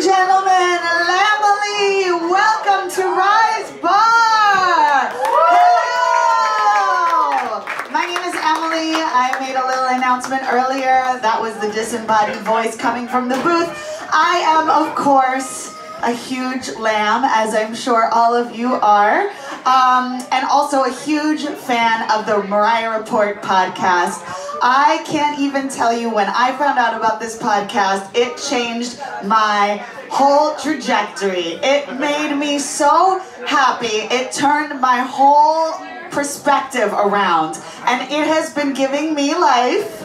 and gentlemen, Lamilly, welcome to Rise Bar! Hello! My name is Emily. I made a little announcement earlier. That was the disembodied voice coming from the booth. I am, of course, a huge lamb, as I'm sure all of you are, and also a huge fan of the Mariah Report podcast. I can't even tell you, when I found out about this podcast, it changed my whole trajectory. It made me so happy. It turned my whole perspective around, and it has been giving me life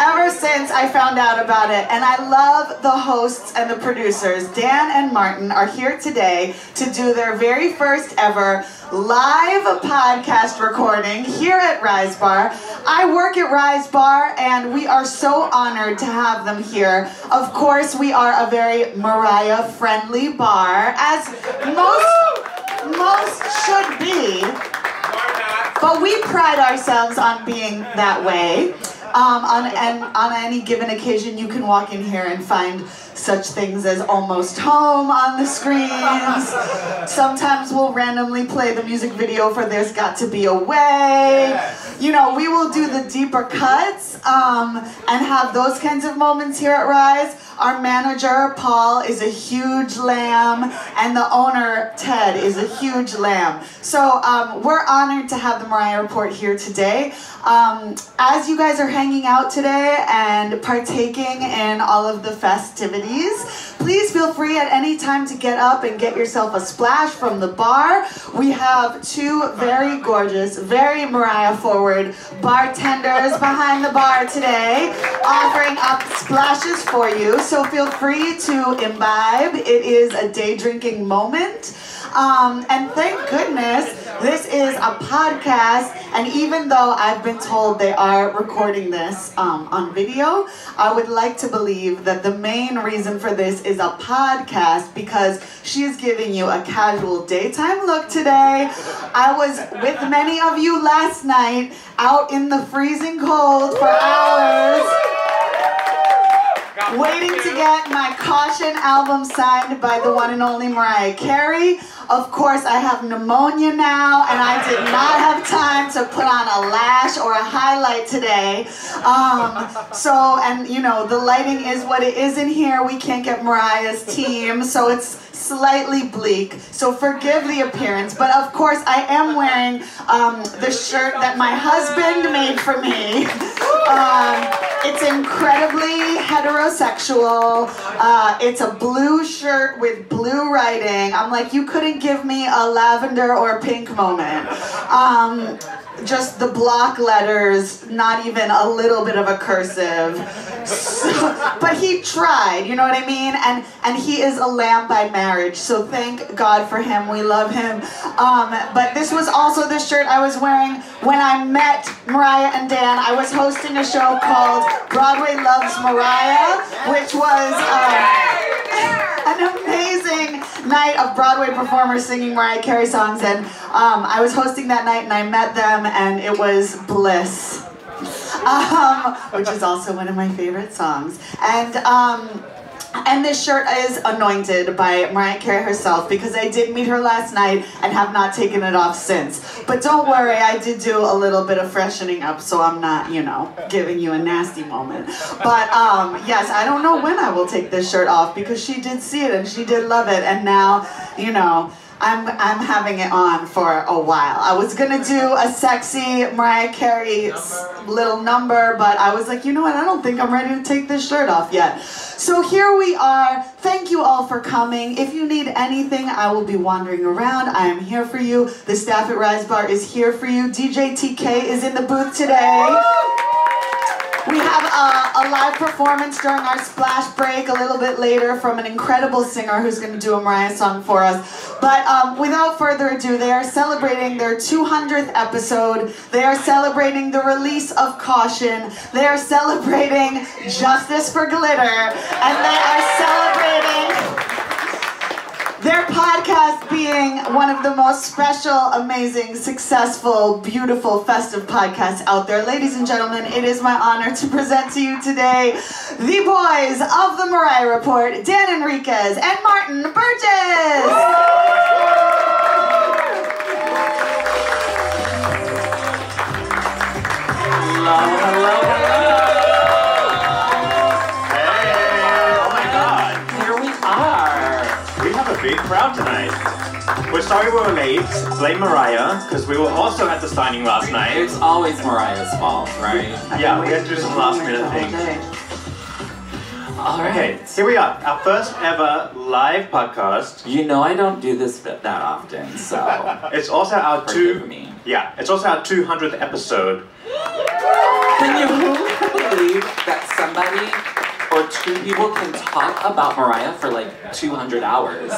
ever since I found out about it. And I love the hosts and the producers. Dan and Martin are here today to do their very first ever live podcast recording here at Rise Bar. I work at Rise Bar, and we are so honored to have them here. Of course, we are a very Mariah friendly bar, as most should be, but we pride ourselves on being that way. On any given occasion, you can walk in here and find such things as Almost Home on the screens. Sometimes we'll randomly play the music video for There's Got to Be a Way. You know, we will do the deeper cuts and have those kinds of moments here at Rise. Our manager, Paul, is a huge lamb, and the owner, Ted, is a huge lamb. So we're honored to have the Mariah Report here today. As you guys are hanging out today and partaking in all of the festivities, please feel free at any time to get up and get yourself a splash from the bar. We have two very gorgeous, very Mariah-forward bartenders behind the bar today, offering up splashes for you. So feel free to imbibe. It is a day drinking moment. And thank goodness this is a podcast, and even though I've been told they are recording this on video, I would like to believe that the main reason for this is a podcast, because she is giving you a casual daytime look today. I was with many of you last night out in the freezing cold for hours, waiting to get my Caution album signed by the one and only Mariah Carey. Of course, I have pneumonia now, and I did not have time to put on a lash or a highlight today. And you know, the lighting is what it is in here. We can't get Mariah's team, so it's slightly bleak. So forgive the appearance. But of course, I am wearing the shirt that my husband made for me. It's incredibly heterosexual. It's a blue shirt with blue writing. I'm like, you couldn't give me a lavender or pink moment. Just the block letters, not even a little bit of a cursive. So, but he tried, you know what I mean? And he is a lamb by marriage, so thank God for him. We love him. But this was also the shirt I was wearing when I met Mariah and Dan. I was hosting a show called Broadway Loves Mariah, which was an amazing night of Broadway performers singing Mariah Carey songs, and I was hosting that night, and I met them, and it was bliss, which is also one of my favorite songs. And this shirt is anointed by Mariah Carey herself, because I did meet her last night and have not taken it off since. But don't worry, I did do a little bit of freshening up, so I'm not, you know, giving you a nasty moment. But yes, I don't know when I will take this shirt off, because she did see it and she did love it, and now, you know, I'm having it on for a while. I was gonna do a sexy Mariah Carey little number, but I was like, you know what, I don't think I'm ready to take this shirt off yet. So here we are. Thank you all for coming. If you need anything, I will be wandering around. I am here for you. The staff at Rise Bar is here for you. DJ TK is in the booth today. We have a live performance during our splash break a little bit later from an incredible singer who's going to do a Mariah song for us. But without further ado, they are celebrating their 200th episode. They are celebrating the release of Caution. They are celebrating justice for Glitter. And they are celebrating their podcast being one of the most special, amazing, successful, beautiful, festive podcasts out there. Ladies and gentlemen, it is my honor to present to you today the boys of the Mariah Report, Dan Enriquez and Martin Burgess. Woo! Hello, hello, hello! Hey, oh my God, here we are. We have a big crowd tonight. We're sorry we're late. Blame Mariah, because we were also at the signing last night. It's always Mariah's fault, right? Yeah, we had to do some last minute things. All right. Okay, here we are, our first ever live podcast. You know I don't do this that often, so it's also our it's also our 200th episode. Can you believe that somebody or two people can talk about Mariah for like 200 hours?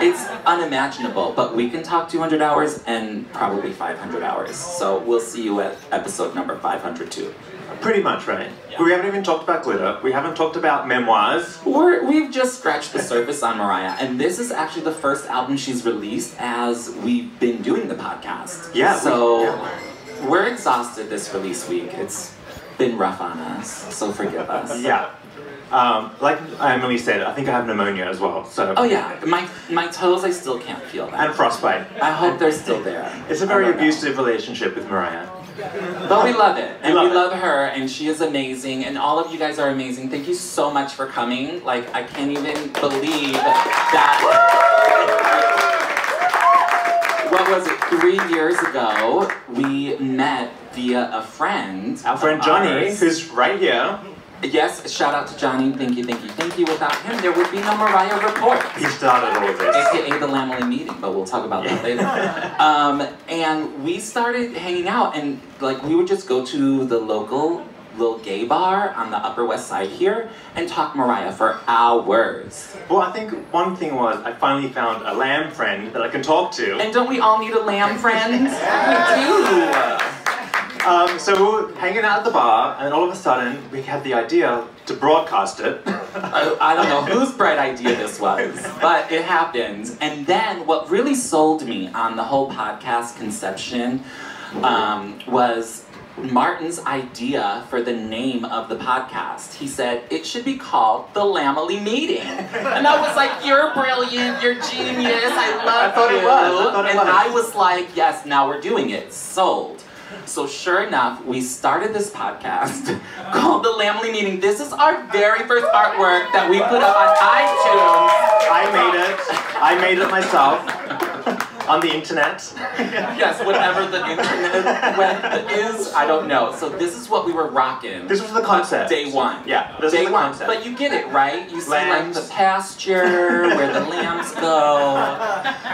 It's unimaginable, but we can talk 200 hours and probably 500 hours. So we'll see you at episode number 502. Pretty much, right? Yeah. We haven't even talked about Glitter. We haven't talked about Memoirs. We've just scratched the surface on Mariah, and this is actually the first album she's released as we've been doing the podcast. Yeah. So we're exhausted this release week. It's been rough on us, so forgive us. Yeah. Like Emily said, I think I have pneumonia as well, so... Oh yeah, my toes, I still can't feel that. And frostbite. I hope they're still there. It's a very abusive relationship with Mariah. But we love it, and we love her, and she is amazing, and all of you guys are amazing. Thank you so much for coming. Like, I can't even believe that... What was it, 3 years ago, we met via a friend. Our friend Johnny, who's right here. Yes, shout out to Johnny. Thank you, thank you, thank you. Without him, there would be no Mariah Report. He started all this. AKA the Lamilly meeting, but we'll talk about that later. And we started hanging out, and like we would just go to the local little gay bar on the Upper West Side here and talk Mariah for hours. Well, I think one thing was I finally found a lamb friend that I can talk to. And don't we all need a lamb friend? We do! So we were hanging out at the bar, and all of a sudden we had the idea to broadcast it. I don't know whose bright idea this was, but it happened. And then what really sold me on the whole podcast conception was Martin's idea for the name of the podcast. He said, it should be called The Lamilly Meeting. And I was like, you're brilliant, you're genius, I love you. I thought it was. I was like, yes, now we're doing it. Sold. So sure enough, we started this podcast called The Lamilly Meeting. This is our very first artwork that we put up on iTunes. I made it myself. On the internet? Yes, whatever the internet is, I don't know. So this is what we were rocking. This was the concept. Day one. Yeah, this was the concept. But you get it, right? You see like the pasture, where the lambs go.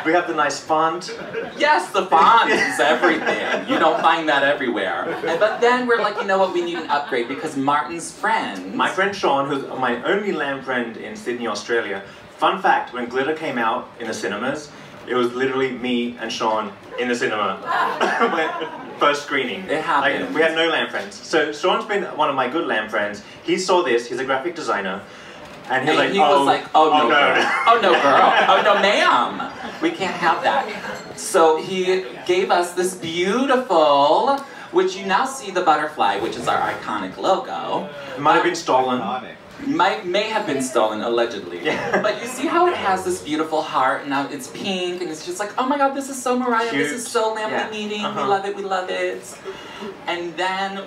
We have the nice font. Yes, the font is everything. You don't find that everywhere. But then we're like, you know what, we need an upgrade because Martin's friend. My friend Sean, who's my only lamb friend in Sydney, Australia. Fun fact, when Glitter came out in the cinemas, it was literally me and Sean in the cinema. First screening. It happened. Like, we had no lamb friends. So Sean's been one of my good lamb friends. He saw this, he's a graphic designer. And he was like, oh no girl. Oh no ma'am. We can't have that. So he gave us this beautiful, which you now see the butterfly, which is our iconic logo. It might have been stolen. May have been stolen, allegedly. Yeah. But you see how it has this beautiful heart, and now it's pink, and it's just like, oh my God, this is so Mariah, cute. This is so Lamilly Meeting, we love it, we love it. And then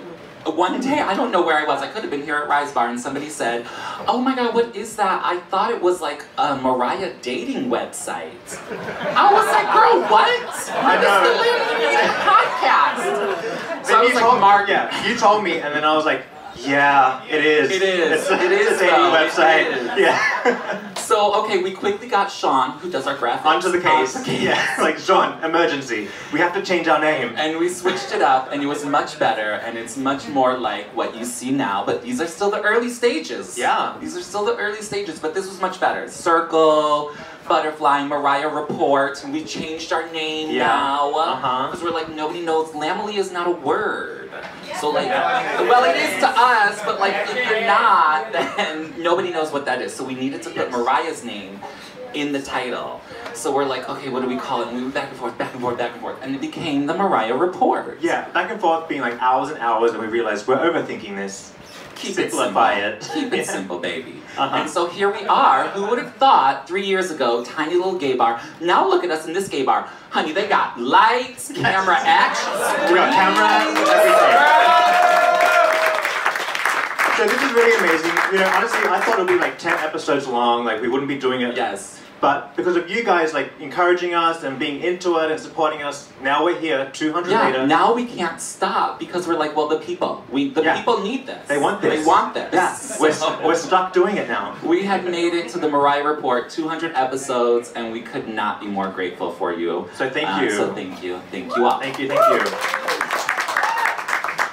one day, I don't know where I was, I could have been here at Rise Bar, and somebody said, oh my God, what is that? I thought it was like a Mariah dating website. I was like, girl, what? This is the Lamilly Meeting podcast. So I was like, Martin. Yeah, you told me, and then I was like, yeah, it is. It is. It's a dating website. It is. Yeah. So, okay, we quickly got Sean, who does our graphics. Onto the case. Yeah, like, Sean, emergency. We have to change our name. And we switched it up, and it was much better, and it's much more like what you see now, but these are still the early stages. Yeah. These are still the early stages, but this was much better. Circle, Butterfly, Mariah Report, and we changed our name now. Because we're like, nobody knows. Lamilly is not a word. So like, well it is to us, but like if you're not, then nobody knows what that is. So we needed to put Mariah's name in the title. So we're like, okay, what do we call it? And we went back and forth, back and forth, back and forth. And it became the Mariah Report. Yeah, back and forth being like hours and hours, and we realized we're overthinking this. Keep it simple. Keep it simple, baby. And so here we are. Who would have thought 3 years ago, tiny little gay bar. Now look at us in this gay bar. Honey, they got lights, camera action. We got cameras, everything. So this is really amazing. You know, honestly, I thought it would be like 10 episodes long. Like, we wouldn't be doing it. Yes. But because of you guys, like, encouraging us and being into it and supporting us, now we're here, 200 later. Now we can't stop because we're like, well, the people. The people need this. They want this. They want this. Yes. We're stuck doing it now. We had made it to the Mariah Report, 200 episodes, and we could not be more grateful for you. So thank you. So thank you. Thank you all. Thank you. Thank you.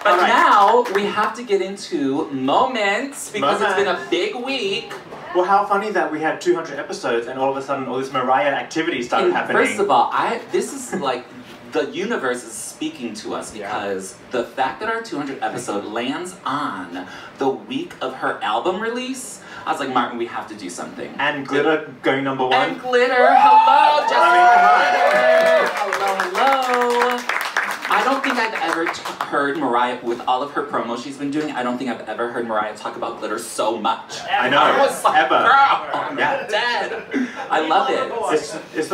But now, we have to get into moments, because it's been a big week. Well, how funny that we had 200 episodes, and all of a sudden, all this Mariah activity started happening. First of all, this is like, the universe is speaking to us, because the fact that our 200th episode lands on the week of her album release, I was like, Martin, we have to do something. And Glitter going #1. And Glitter, hello, Justin. Hello, hello. I don't think I've ever heard Mariah, with all of her promos she's been doing, I don't think I've ever heard Mariah talk about glitter so much. I know. I was like, girl, I'm dead. I love it. It's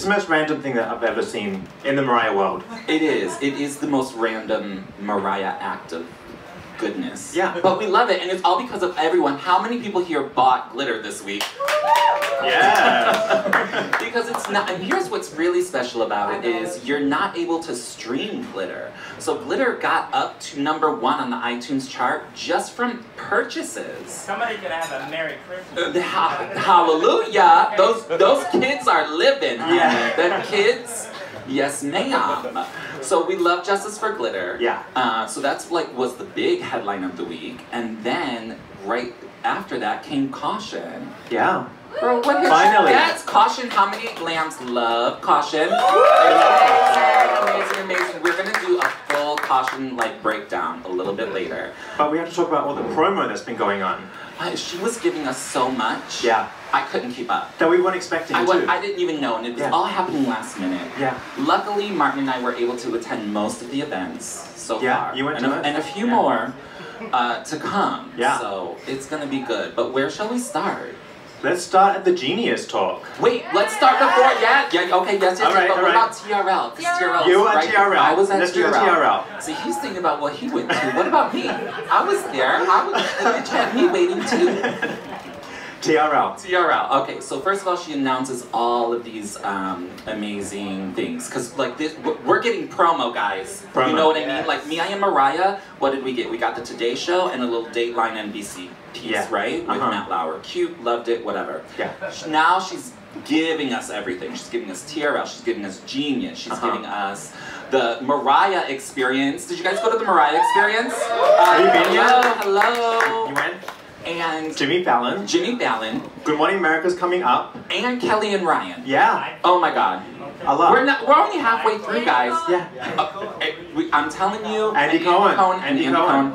the most random thing that I've ever seen in the Mariah world. It is. It is the most random Mariah act of goodness. Yeah. But we love it, and it's all because of everyone. How many people here bought glitter this week? Yeah. Because it's not, and here's what's really special about it is you're not able to stream glitter. So glitter got up to #1 on the iTunes chart just from purchases. Somebody could have a Merry Christmas. Hallelujah. Those kids are living. Yeah. The kids. Yes, ma'am. So we love Justice for Glitter. Yeah. So that's like was the big headline of the week, and then right after that came Caution. Yeah. Girl, what is that's Caution. How many lambs love Caution? Amazing, amazing, amazing. We're gonna do a full Caution like breakdown a little bit later. But we have to talk about all the promo that's been going on. She was giving us so much. Yeah. I couldn't keep up. That we weren't expecting to. I didn't even know, and it was all happening last minute. Yeah. Luckily, Martin and I were able to attend most of the events so far. Yeah, you went to most. And a few more to come. Yeah. So it's going to be good. But where shall we start? Let's start at the Genius talk. Wait, let's start before, but what about TRL? TRL. You at TRL. I was at TRL. So he's thinking about what he went to. What about me? I was there. The bitch had me waiting too. TRL. TRL. Okay, so first of all, she announces all of these amazing things. Because, like, we're getting promo, guys. Promo. You know what I mean? Like, Me, I Am Mariah, what did we get? We got the Today Show and a little Dateline NBC piece, right? With Matt Lauer. Cute, loved it, whatever. Yeah. Now she's giving us everything. She's giving us TRL. She's giving us Genius. She's giving us the Mariah Experience. Did you guys go to the Mariah Experience? Have you been yet? Hello. You went? And Jimmy Fallon. Jimmy Fallon. Good Morning America's coming up. And Kelly and Ryan. Yeah. Oh my God. Okay. I love. We're only halfway through, guys. Yeah. I'm telling you. Andy Cohen. Andy Cohen.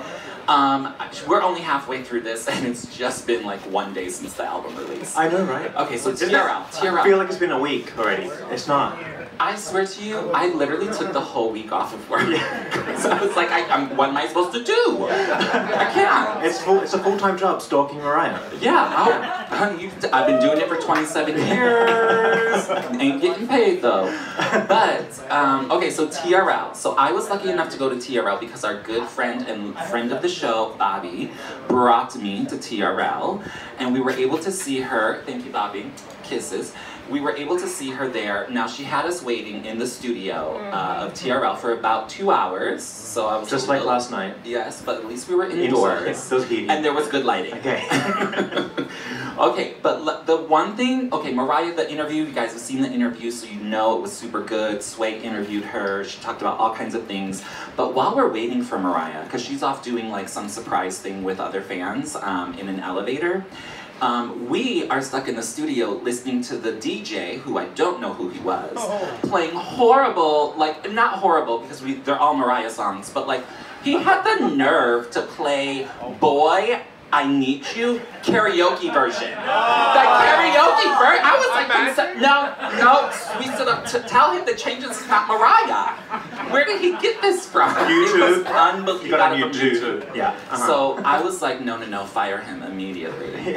We're only halfway through this, and it's just been like one day since the album release. I know, right? Okay, so TRL. I feel like it's been a week already. It's not. I swear to you, I literally took the whole week off of work. So I was like, what am I supposed to do? I can't. It's a full-time job, stalking Mariah. Yeah, I've been doing it for 27 years. Ain't getting paid, though. But, okay, so TRL. So I was lucky enough to go to TRL because our good friend and friend of the show, Bobby, brought me to TRL. And we were able to see her. Thank you, Bobby. Kisses. We were able to see her there. Now, she had us waiting in the studio of TRL for about 2 hours. So I was just like last night. Yes, but at least we were indoors. Those heating. And there was good lighting. Okay. Okay, but the one thing, okay, Mariah, the interview, you guys have seen the interview, so you know it was super good. Sway interviewed her. She talked about all kinds of things. But while we're waiting for Mariah, because she's off doing like some surprise thing with other fans in an elevator, we are stuck in the studio listening to the DJ, who I don't know who he was, playing horrible, like, not horrible, because they're all Mariah songs, but like, he had the nerve to play Boy, I Need You karaoke version. The karaoke Bobby Burns, I was like, no, we stood up to tell him to change this is not Mariah. Where did he get this from? YouTube. It was unbelievable. You got it from YouTube. Yeah. So I was like, no, fire him immediately. He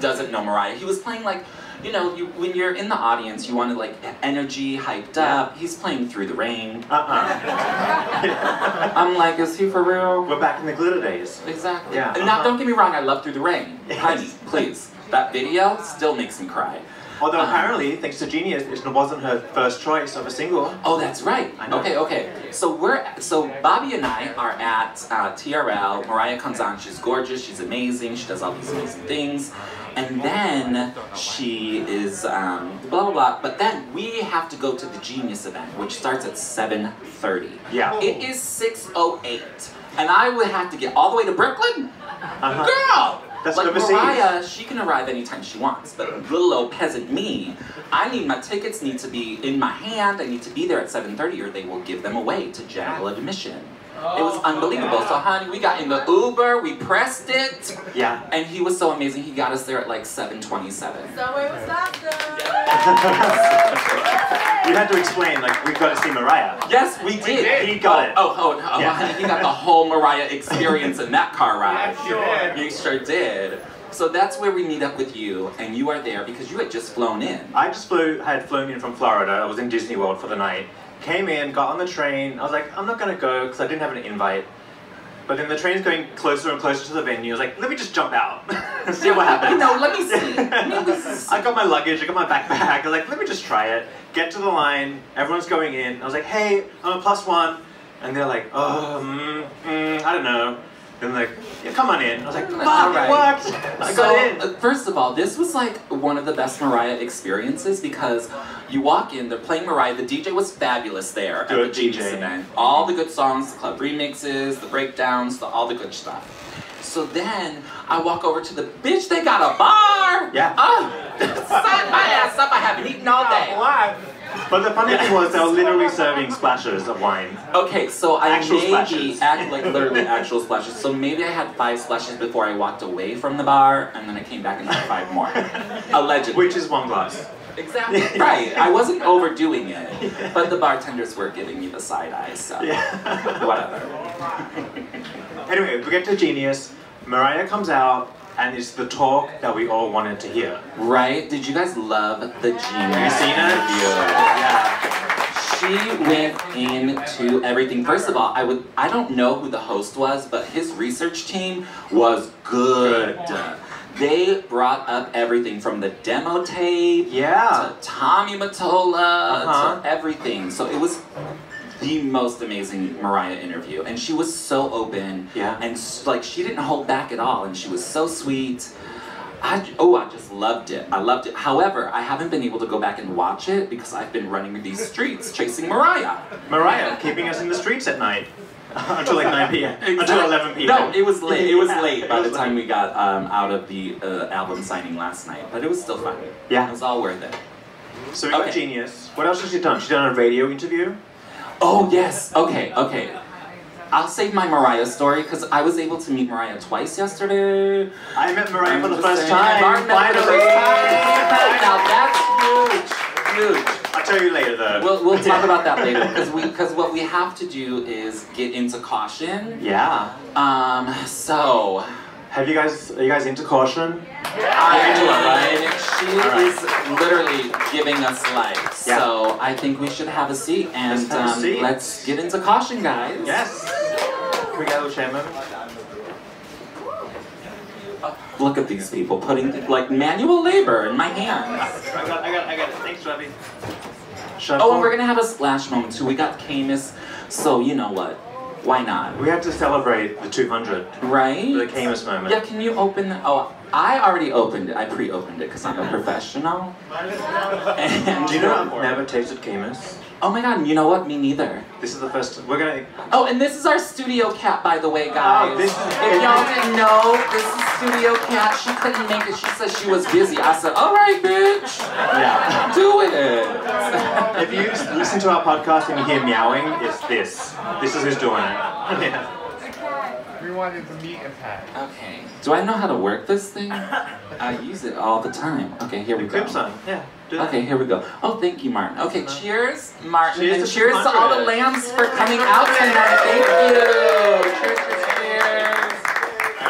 doesn't know Mariah. He was playing like, you know, when you're in the audience, you want to like energy, hyped up. He's playing Through the Rain. I'm like, is he for real? We're back in the Glitter days. Exactly. Yeah. Now, don't get me wrong, I love Through the Rain. Honey, please. That video still makes me cry. Although apparently, thanks to Genius, it wasn't her first choice of a single. Oh, that's right. I know. Okay. So Bobby and I are at TRL. Mariah comes on. She's gorgeous. She's amazing. She does all these amazing things. And then she is blah, blah, blah. But then we have to go to the Genius event, which starts at 7:30. Yeah. It is 6:08. And I would have to get all the way to Brooklyn? Girl! That's like Mariah, she can arrive anytime she wants, but little old peasant me, my tickets need to be in my hand, I need to be there at 7:30 or they will give them away to general admission. It was unbelievable. So honey, we got in the Uber, we pressed it. Yeah. And he was so amazing, he got us there at like 7:27. So it was awesome. You had to explain, like, we've got to see Mariah. Yes, we did. He got it. Honey, he got the whole Mariah experience in that car ride. Yeah, you sure did. So that's where we meet up with you, and you are there because you had just flown in. I just had flown in from Florida. I was in Disney World for the night. Came in, got on the train. I was like, I'm not going to go because I didn't have an invite. But then the train's going closer and closer to the venue. I was like, let me just jump out and see what happens. Let me see. I got my luggage, I got my backpack. I was like, let me just try it. Get to the line, everyone's going in. I was like, hey, I'm a +1. And they're like, I don't know. And they're like, yeah, come on in. I was like, fuck, right. It worked. I got in. First of all, this was like one of the best Mariah experiences because you walk in, they're playing Mariah. The DJ was fabulous there at the Genius event. All the good songs, the club remixes, the breakdowns, all the good stuff. So then I walk over to the bitch, they got a bar! Yeah. Oh, sign my ass up, I haven't eaten all day. But the funny thing was, they were literally serving splashes of wine. Okay, so literally actual splashes. So maybe I had 5 splashes before I walked away from the bar, and then I came back and had 5 more. Allegedly. Which is 1 glass. Exactly, right. I wasn't overdoing it, but the bartenders were giving me the side eye, so whatever. Anyway, we get to Genius, Mariah comes out, and it's the talk that we all wanted to hear. Right? Did you guys love the Genius? Have you seen it? Yeah. She went into everything. First of all, I don't know who the host was, but his research team was good. They brought up everything from the demo tape to Tommy Mottola to everything. So it was the most amazing Mariah interview, and she was so open, and like she didn't hold back at all, and she was so sweet. I just loved it. I loved it. However, I haven't been able to go back and watch it because I've been running these streets chasing Mariah. Mariah keeping us in the streets at night. Until like 9 p.m. Exactly. Until 11 p.m. No, it was late. It was late by the time we got out of the album signing last night, but it was still fun. Yeah, it was all worth it. So we got Genius. What else has she done? She done a radio interview. Oh yes. Okay. I'll save my Mariah story because I was able to meet Mariah twice yesterday. I met Mariah for the first time. Now that's huge. I'll tell you later though. We'll talk about that later because what we have to do is get into Caution. Yeah. So are you guys into Caution? Yeah. I do, right? She is literally giving us life. Yeah. So I think we should have a seat and let's get into Caution, guys. Yes. Can we get a little chair moment? Look at these people putting like manual labor in my hands. I got it. Thanks, Robbie. And we're gonna have a splash moment too. We got Caymus, so you know what? Why not? We have to celebrate the 200. Right? The Caymus moment. Yeah. Can you open? I already opened it. I pre-opened it because I'm a professional. And do you know I've never tasted Caymus? Oh my god, you know what? Me neither. This is the first, we're gonna... Oh, and this is our studio cat, by the way, guys. If y'all didn't know, this is studio cat. She couldn't make it. She said she was busy. I said, all right, bitch. Yeah. Do it. If you listen to our podcast and you hear meowing, it's this. This is who's doing it. Yeah. wanted the meat and pie. Okay. Do I know how to work this thing? I use it all the time. Okay, here we go. Clips on. Yeah. Okay, here we go. Oh, thank you, Martin. Okay, cheers, Martin. Cheers, and cheers to all the lambs for coming out tonight. Thank you. Cheers, cheers.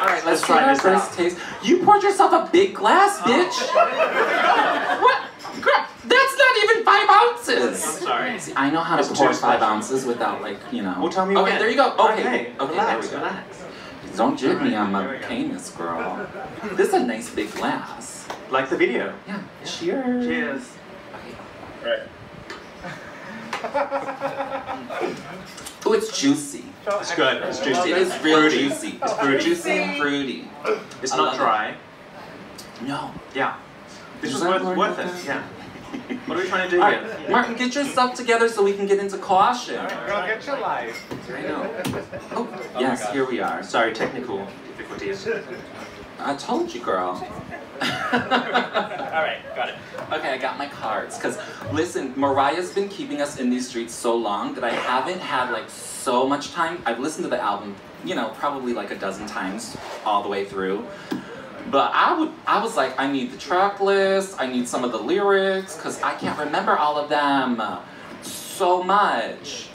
All right, let's try this first taste. You poured yourself a big glass, bitch. What? That's not even 5 ounces. I'm sorry. See, I know how to pour 5 ounces without, like, you know. Well, tell me when. There you go. Okay. Okay, relax, there we go. Relax. Don't jig me on my Caymus, girl. This is a nice big glass. Like the video. Yeah. Cheers. Cheers. Okay. Right. Oh, it's juicy. It's good. It's juicy. It's real juicy. It's fruity. Juicy and fruity. It's not dry. No. Yeah. This was worth it. Yeah. What are we trying to do here? Right. Martin, get yourself together so we can get into Caution. Right. Girl, get your life. I know. Oh, yes, here we are. Sorry, technical difficulties. I told you, girl. Alright, got it. Okay, I got my cards. Because, listen, Mariah's been keeping us in these streets so long that I haven't had, like, so much time. I've listened to the album, you know, probably like 12 times all the way through. But I was like, I need the track list, I need some of the lyrics, because I can't remember all of them so much.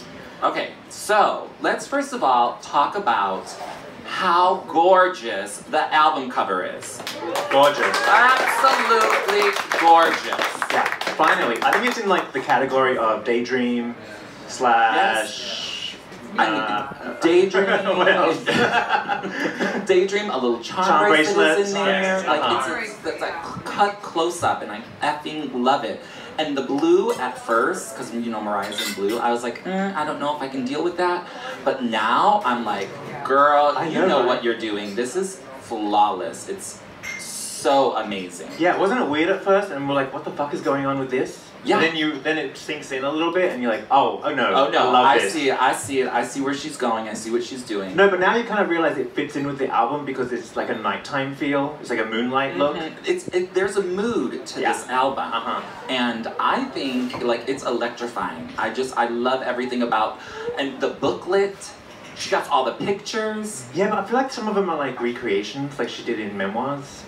Okay, so let's first of all talk about how gorgeous the album cover is. Gorgeous. Absolutely gorgeous. Yeah, finally. I think it's in, like, the category of Daydream / Daydream, Daydream, a little charm bracelet is in there. Yes. Like it's like cut close up, and I effing love it. And the blue at first, because you know Mariah's in blue, I was like, I don't know if I can deal with that. But now I'm like, girl, you know what you're doing. This is flawless. It's so amazing. Yeah, wasn't it weird at first? And we're like, what the fuck is going on with this? Yeah. And then it sinks in a little bit, and you're like, oh no, I see it. I see where she's going. I see what she's doing. No, but now you kind of realize it fits in with the album because it's like a nighttime feel. It's like a moonlight look. There's a mood to this album, and I think like it's electrifying. I love everything about and the booklet. She got all the pictures. Yeah, but I feel like some of them are like recreations, like she did in Memoirs.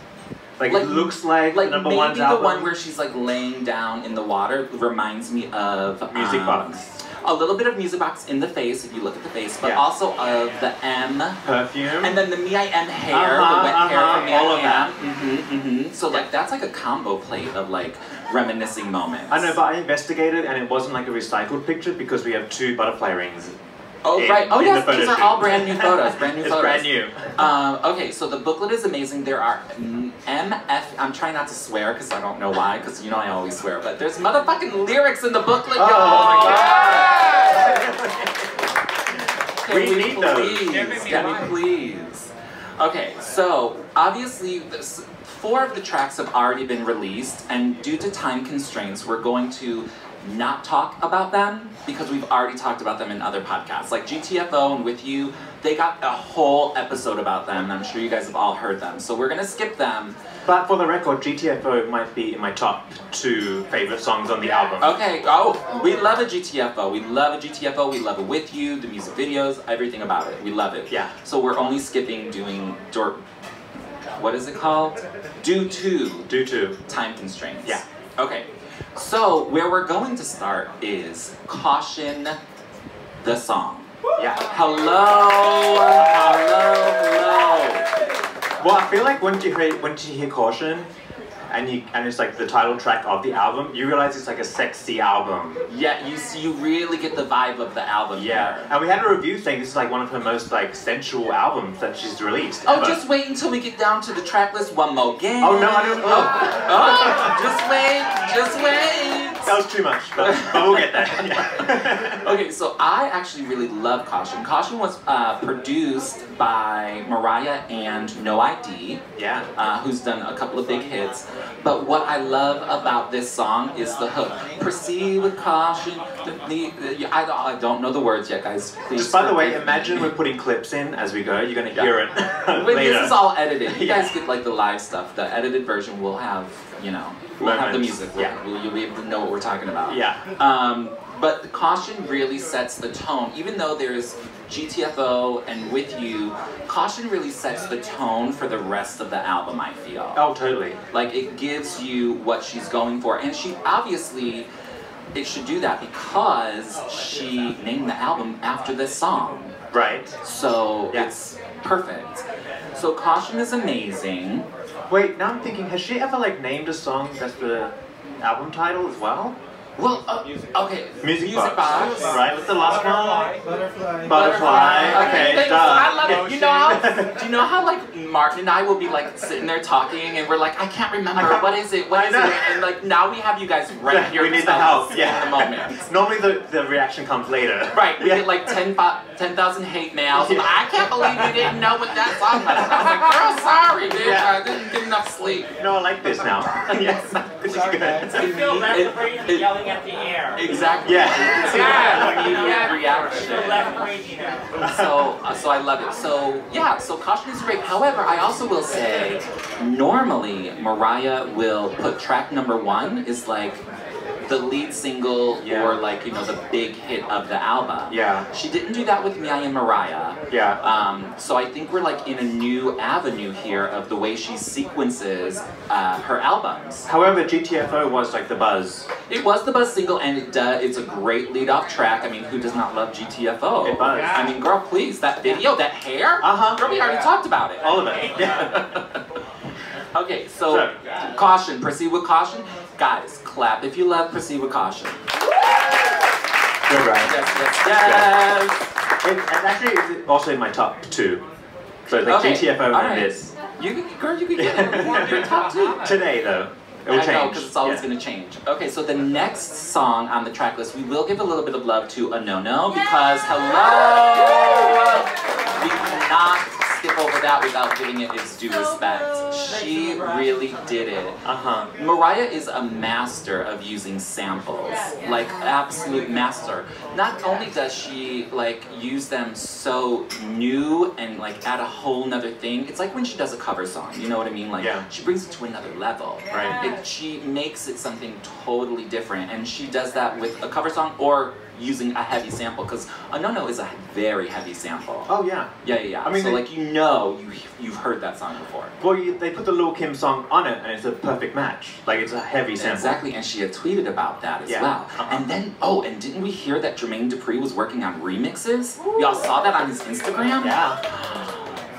Like it looks like maybe the one where she's like laying down in the water reminds me of Music Box. A little bit of Music Box in the face, if you look at the face, but also of the M perfume, and then the Me I Am hair, the wet hair from Me I Am. So like that's like a combo plate of like reminiscing moments. I know, but I investigated and it wasn't like a recycled picture because we have 2 butterfly rings. Oh, right. Oh, yes, these are all brand new photos. Brand new photos. It's brand new. Okay, so the booklet is amazing. There are I'm trying not to swear because I don't know why, because you know I always swear, but there's motherfucking lyrics in the booklet, y'all. Oh, my God. Can we please? Okay, so obviously, 4 of the tracks have already been released, and due to time constraints, we're going to not talk about them because we've already talked about them in other podcasts. Like GTFO and With You, they got a whole episode about them, and I'm sure you guys have all heard them. So we're gonna skip them. But for the record, GTFO might be in my top 2 favorite songs on the album. Okay, oh, we love a GTFO. We love a GTFO, we love a With You, the music videos, everything about it. We love it. Yeah. So we're only skipping doing what is it called? Due to time constraints. Yeah. Okay. So, where we're going to start is Caution, the song. Yeah. Hello. Well, I feel like once you hear Caution, and it's like the title track of the album, you realize it's like a sexy album. Yeah, you really get the vibe of the album. Yeah, and we had a review saying this is like one of her most like sensual albums that she's released. Oh, just wait until we get down to the track list one more game. Oh no, I don't. Oh, just wait. That was too much, but we'll get that. Yeah. Okay, so I actually really love Caution. Caution was produced by Mariah and No ID, who's done a couple of big hits. But what I love about this song is the hook. Proceed with caution. I don't know the words yet, guys. Please. Just by the way, imagine we're putting clips in as we go. You're going to hear it later. This is all edited. You guys get like the live stuff. The edited version will have, you know, we'll have the music. You'll be able to know what we're we're talking about. Yeah. But Caution really sets the tone. Even though there's GTFO and With You, Caution really sets the tone for the rest of the album, I feel. Oh, totally. Like, it gives you what she's going for. And she obviously, it should do that because she named the album after this song. Right. So it's perfect. So Caution is amazing. Wait, now I'm thinking, has she ever, like, named a song that's the album title as well? Well, okay. Music Box. Right, what's the last one? Butterfly. Okay, duh. I love it. You know how, do you know how, like, Martin and I will be, like, sitting there talking, and we're like, I can't remember. What is it? And, like, now we have you guys right here. We need the help. Yeah. At the moment. Normally the reaction comes later. Right. We get, like, 10,000 hate mails. Yeah. I can't believe you didn't know what that song was. I was like, girl, sorry, dude. Yeah. I didn't get enough sleep. No, I like this now. Yes. This is good. I feel bad for yelling at the air. Exactly. Yeah. Reaction. So I love it. So yeah. So Caution is great. However, I also will say, normally Mariah will put track number one is like the lead single or like, you know, the big hit of the album. Yeah. She didn't do that with Me, I Am Mariah. Yeah. So I think we're like in a new avenue here of the way she sequences her albums. However, GTFO was like the buzz. It was the buzz single, and it's a great lead off track. I mean, who does not love GTFO? It buzzed. Yeah. I mean, girl, please, that video, that hair. Girl, we already talked about it. All of it. Yeah. Okay, so Caution, proceed with caution. Guys, clap if you love Proceed with Caution. You're right. Yes. And actually, it's also in my top two. So it's like GTFO and this. Girl, you can get it in your top two. Today, though. It will change. I know, because it's always going to change. Okay, so the next song on the track list, we will give a little bit of love to A No No, because we cannot skip over that without giving it its due respect. She really did it. Mariah is a master of using samples, like absolute master. Not only does she like use them so new and like add a whole nother thing, it's like when she does a cover song, you know what I mean? Like she brings it to another level. Right. She makes it something totally different, and she does that with a cover song or using a heavy sample, because a no-no is a very heavy sample. Oh, yeah. Yeah. I mean, so, like, you know you've heard that song before. Well, they put the Lil Kim song on it, and it's a perfect match. Like, it's a heavy sample. Exactly, and she had tweeted about that as well. And then, and didn't we hear that Jermaine Dupri was working on remixes? Y'all saw that on his Instagram? Yeah.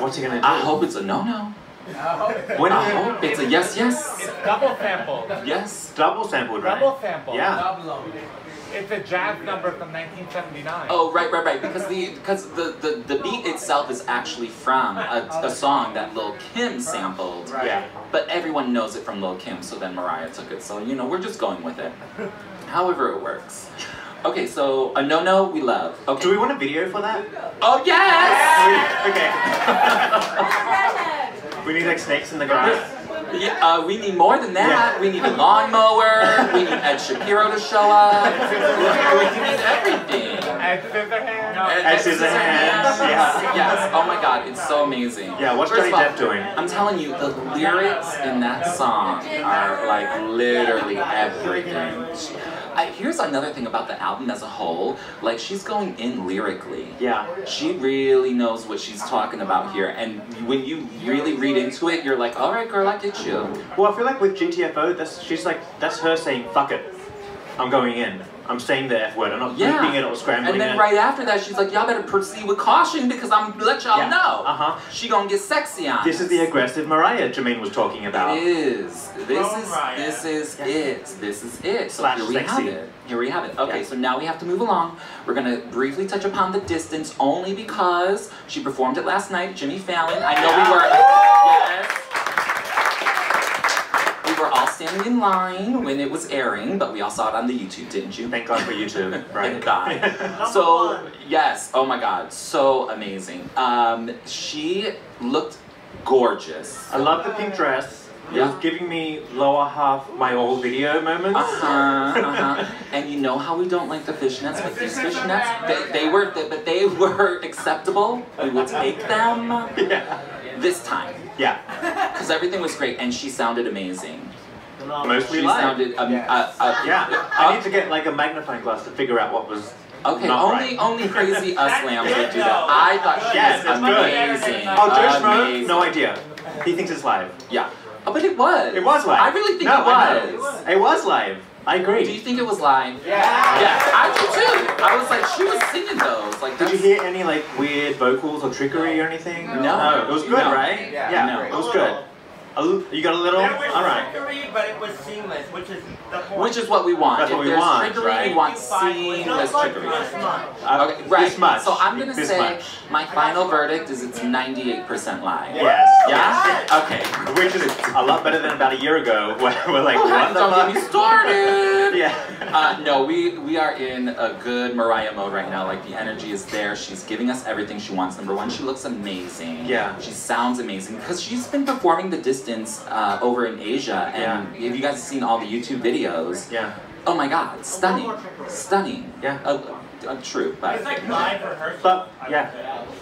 What's he gonna do? I hope it's a no-no. I hope it's a yes. It's double sampled. Yes. Double sampled, right? Double sampled. Yeah. Double. It's a jazz number from 1979. Oh, right. Because the beat itself is actually from a song that Lil Kim sampled. Right. Yeah. But everyone knows it from Lil Kim, so then Mariah took it. So, you know, we're just going with it. However it works. Okay, so A No-No we love. Okay. Do we want a video for that? Oh, yes! Okay. We need, like, snakes in the grass. Yeah, we need more than that. Yeah. We need a lawnmower. We need Ed Shapiro to show up. We need everything. Ed Scissorhands. No. Ed Scissorhands. Yeah. Yes. Oh my God, it's so amazing. Yeah. What's Johnny Depp doing? I'm telling you, the lyrics in that song are like literally everything. Here's another thing about the album as a whole. Like, she's going in lyrically. Yeah. She really knows what she's talking about here. And when you really read into it, you're like, all right, girl, I get you. Well, I feel like with GTFO, that's her saying, fuck it. I'm going in. I'm saying the F word. I'm not looping it or scrambling it. And then right after that, she's like, y'all better proceed with caution because I'm let y'all know. She gonna get sexy on. This is the aggressive Mariah Jermaine was talking about. It is. This is it. So here we have it. Okay, so now we have to move along. We're gonna briefly touch upon The Distance only because she performed it last night, Jimmy Fallon. I know we were. Yes. We were all standing in line when it was airing, but we all saw it on the YouTube, didn't you? Thank God for YouTube, right? Thank God. So, yes, oh my God, so amazing. She looked gorgeous. I love the pink dress. Yeah. It was giving me lower half my old video moments. And you know how we don't like the fishnets, but these fishnets, they were acceptable. We will take them this time. Yeah. Because everything was great, and she sounded amazing. Mostly sounded. I need to get like a magnifying glass to figure out what was. Okay, only Crazy Us Lamb would do that. I thought she was amazing. Oh, Josh Schmo? No idea. He thinks it's live. Yeah. Oh, but it was. It was live. I really think it was live. I agree. Do you think it was live? Yeah. Yeah, I did too. I was like, she was singing those. Like, did you hear any like weird vocals or trickery or anything? No. No. It was good, right? Yeah. It was good. You got a little? There was trickery, but it was seamless, which is the point. Which is what we want. That's what we want, right? If there's trickery, we want seamless trickery. Okay, right. This much. So I'm going to say my final verdict is it's 98% live. Yes. Yeah? Okay. Which is a lot better than about a year ago when we're like, what the fuck? Don't get me started. Yeah. No, we are in a good Mariah mode right now. Like, the energy is there. She's giving us everything she wants. Number one, she looks amazing. Yeah. She sounds amazing. Because she's been performing the distance over in Asia, and if you guys have seen all the YouTube videos, oh my God, stunning, yeah, true, but it's like live rehearsal.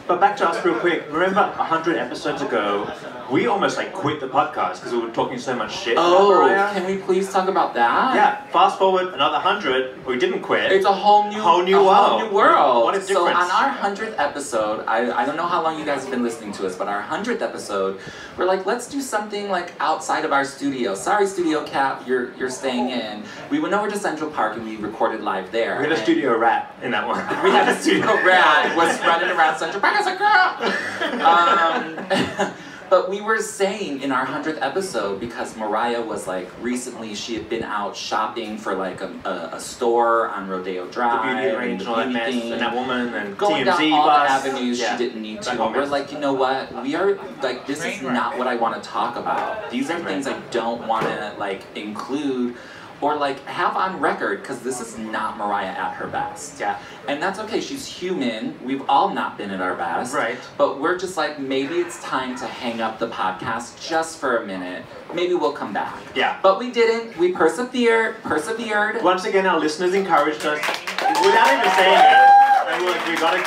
But back to us real quick. Remember 100 episodes ago, we almost like quit the podcast because we were talking so much shit. Oh, can we please talk about that? Yeah. Fast forward another 100, we didn't quit. It's a whole new world. What a difference. So on our 100th episode, I don't know how long you guys have been listening to us, but our 100th episode, we're like, let's do something like outside of our studio. Sorry, Studio Cap, you're staying in. We went over to Central Park and we recorded live there. We had a studio rat in that one. We had a studio rat. It was running around Central Park. As a girl. But we were saying in our 100th episode, because Mariah was like, recently she had been out shopping for like a store on Rodeo Drive. The beauty range, and that woman, and going down all the avenues she didn't need to. And we're like, you know what? We are like, this is not what I want to talk about. These are things I don't want to like include or like have on record, because this is not Mariah at her best. Yeah. And that's okay, she's human. We've all not been at our best. Right. But we're just like, maybe it's time to hang up the podcast just for a minute. Maybe we'll come back. Yeah. But we didn't. We persevered. Once again, our listeners encouraged us without even saying it. Like, we gotta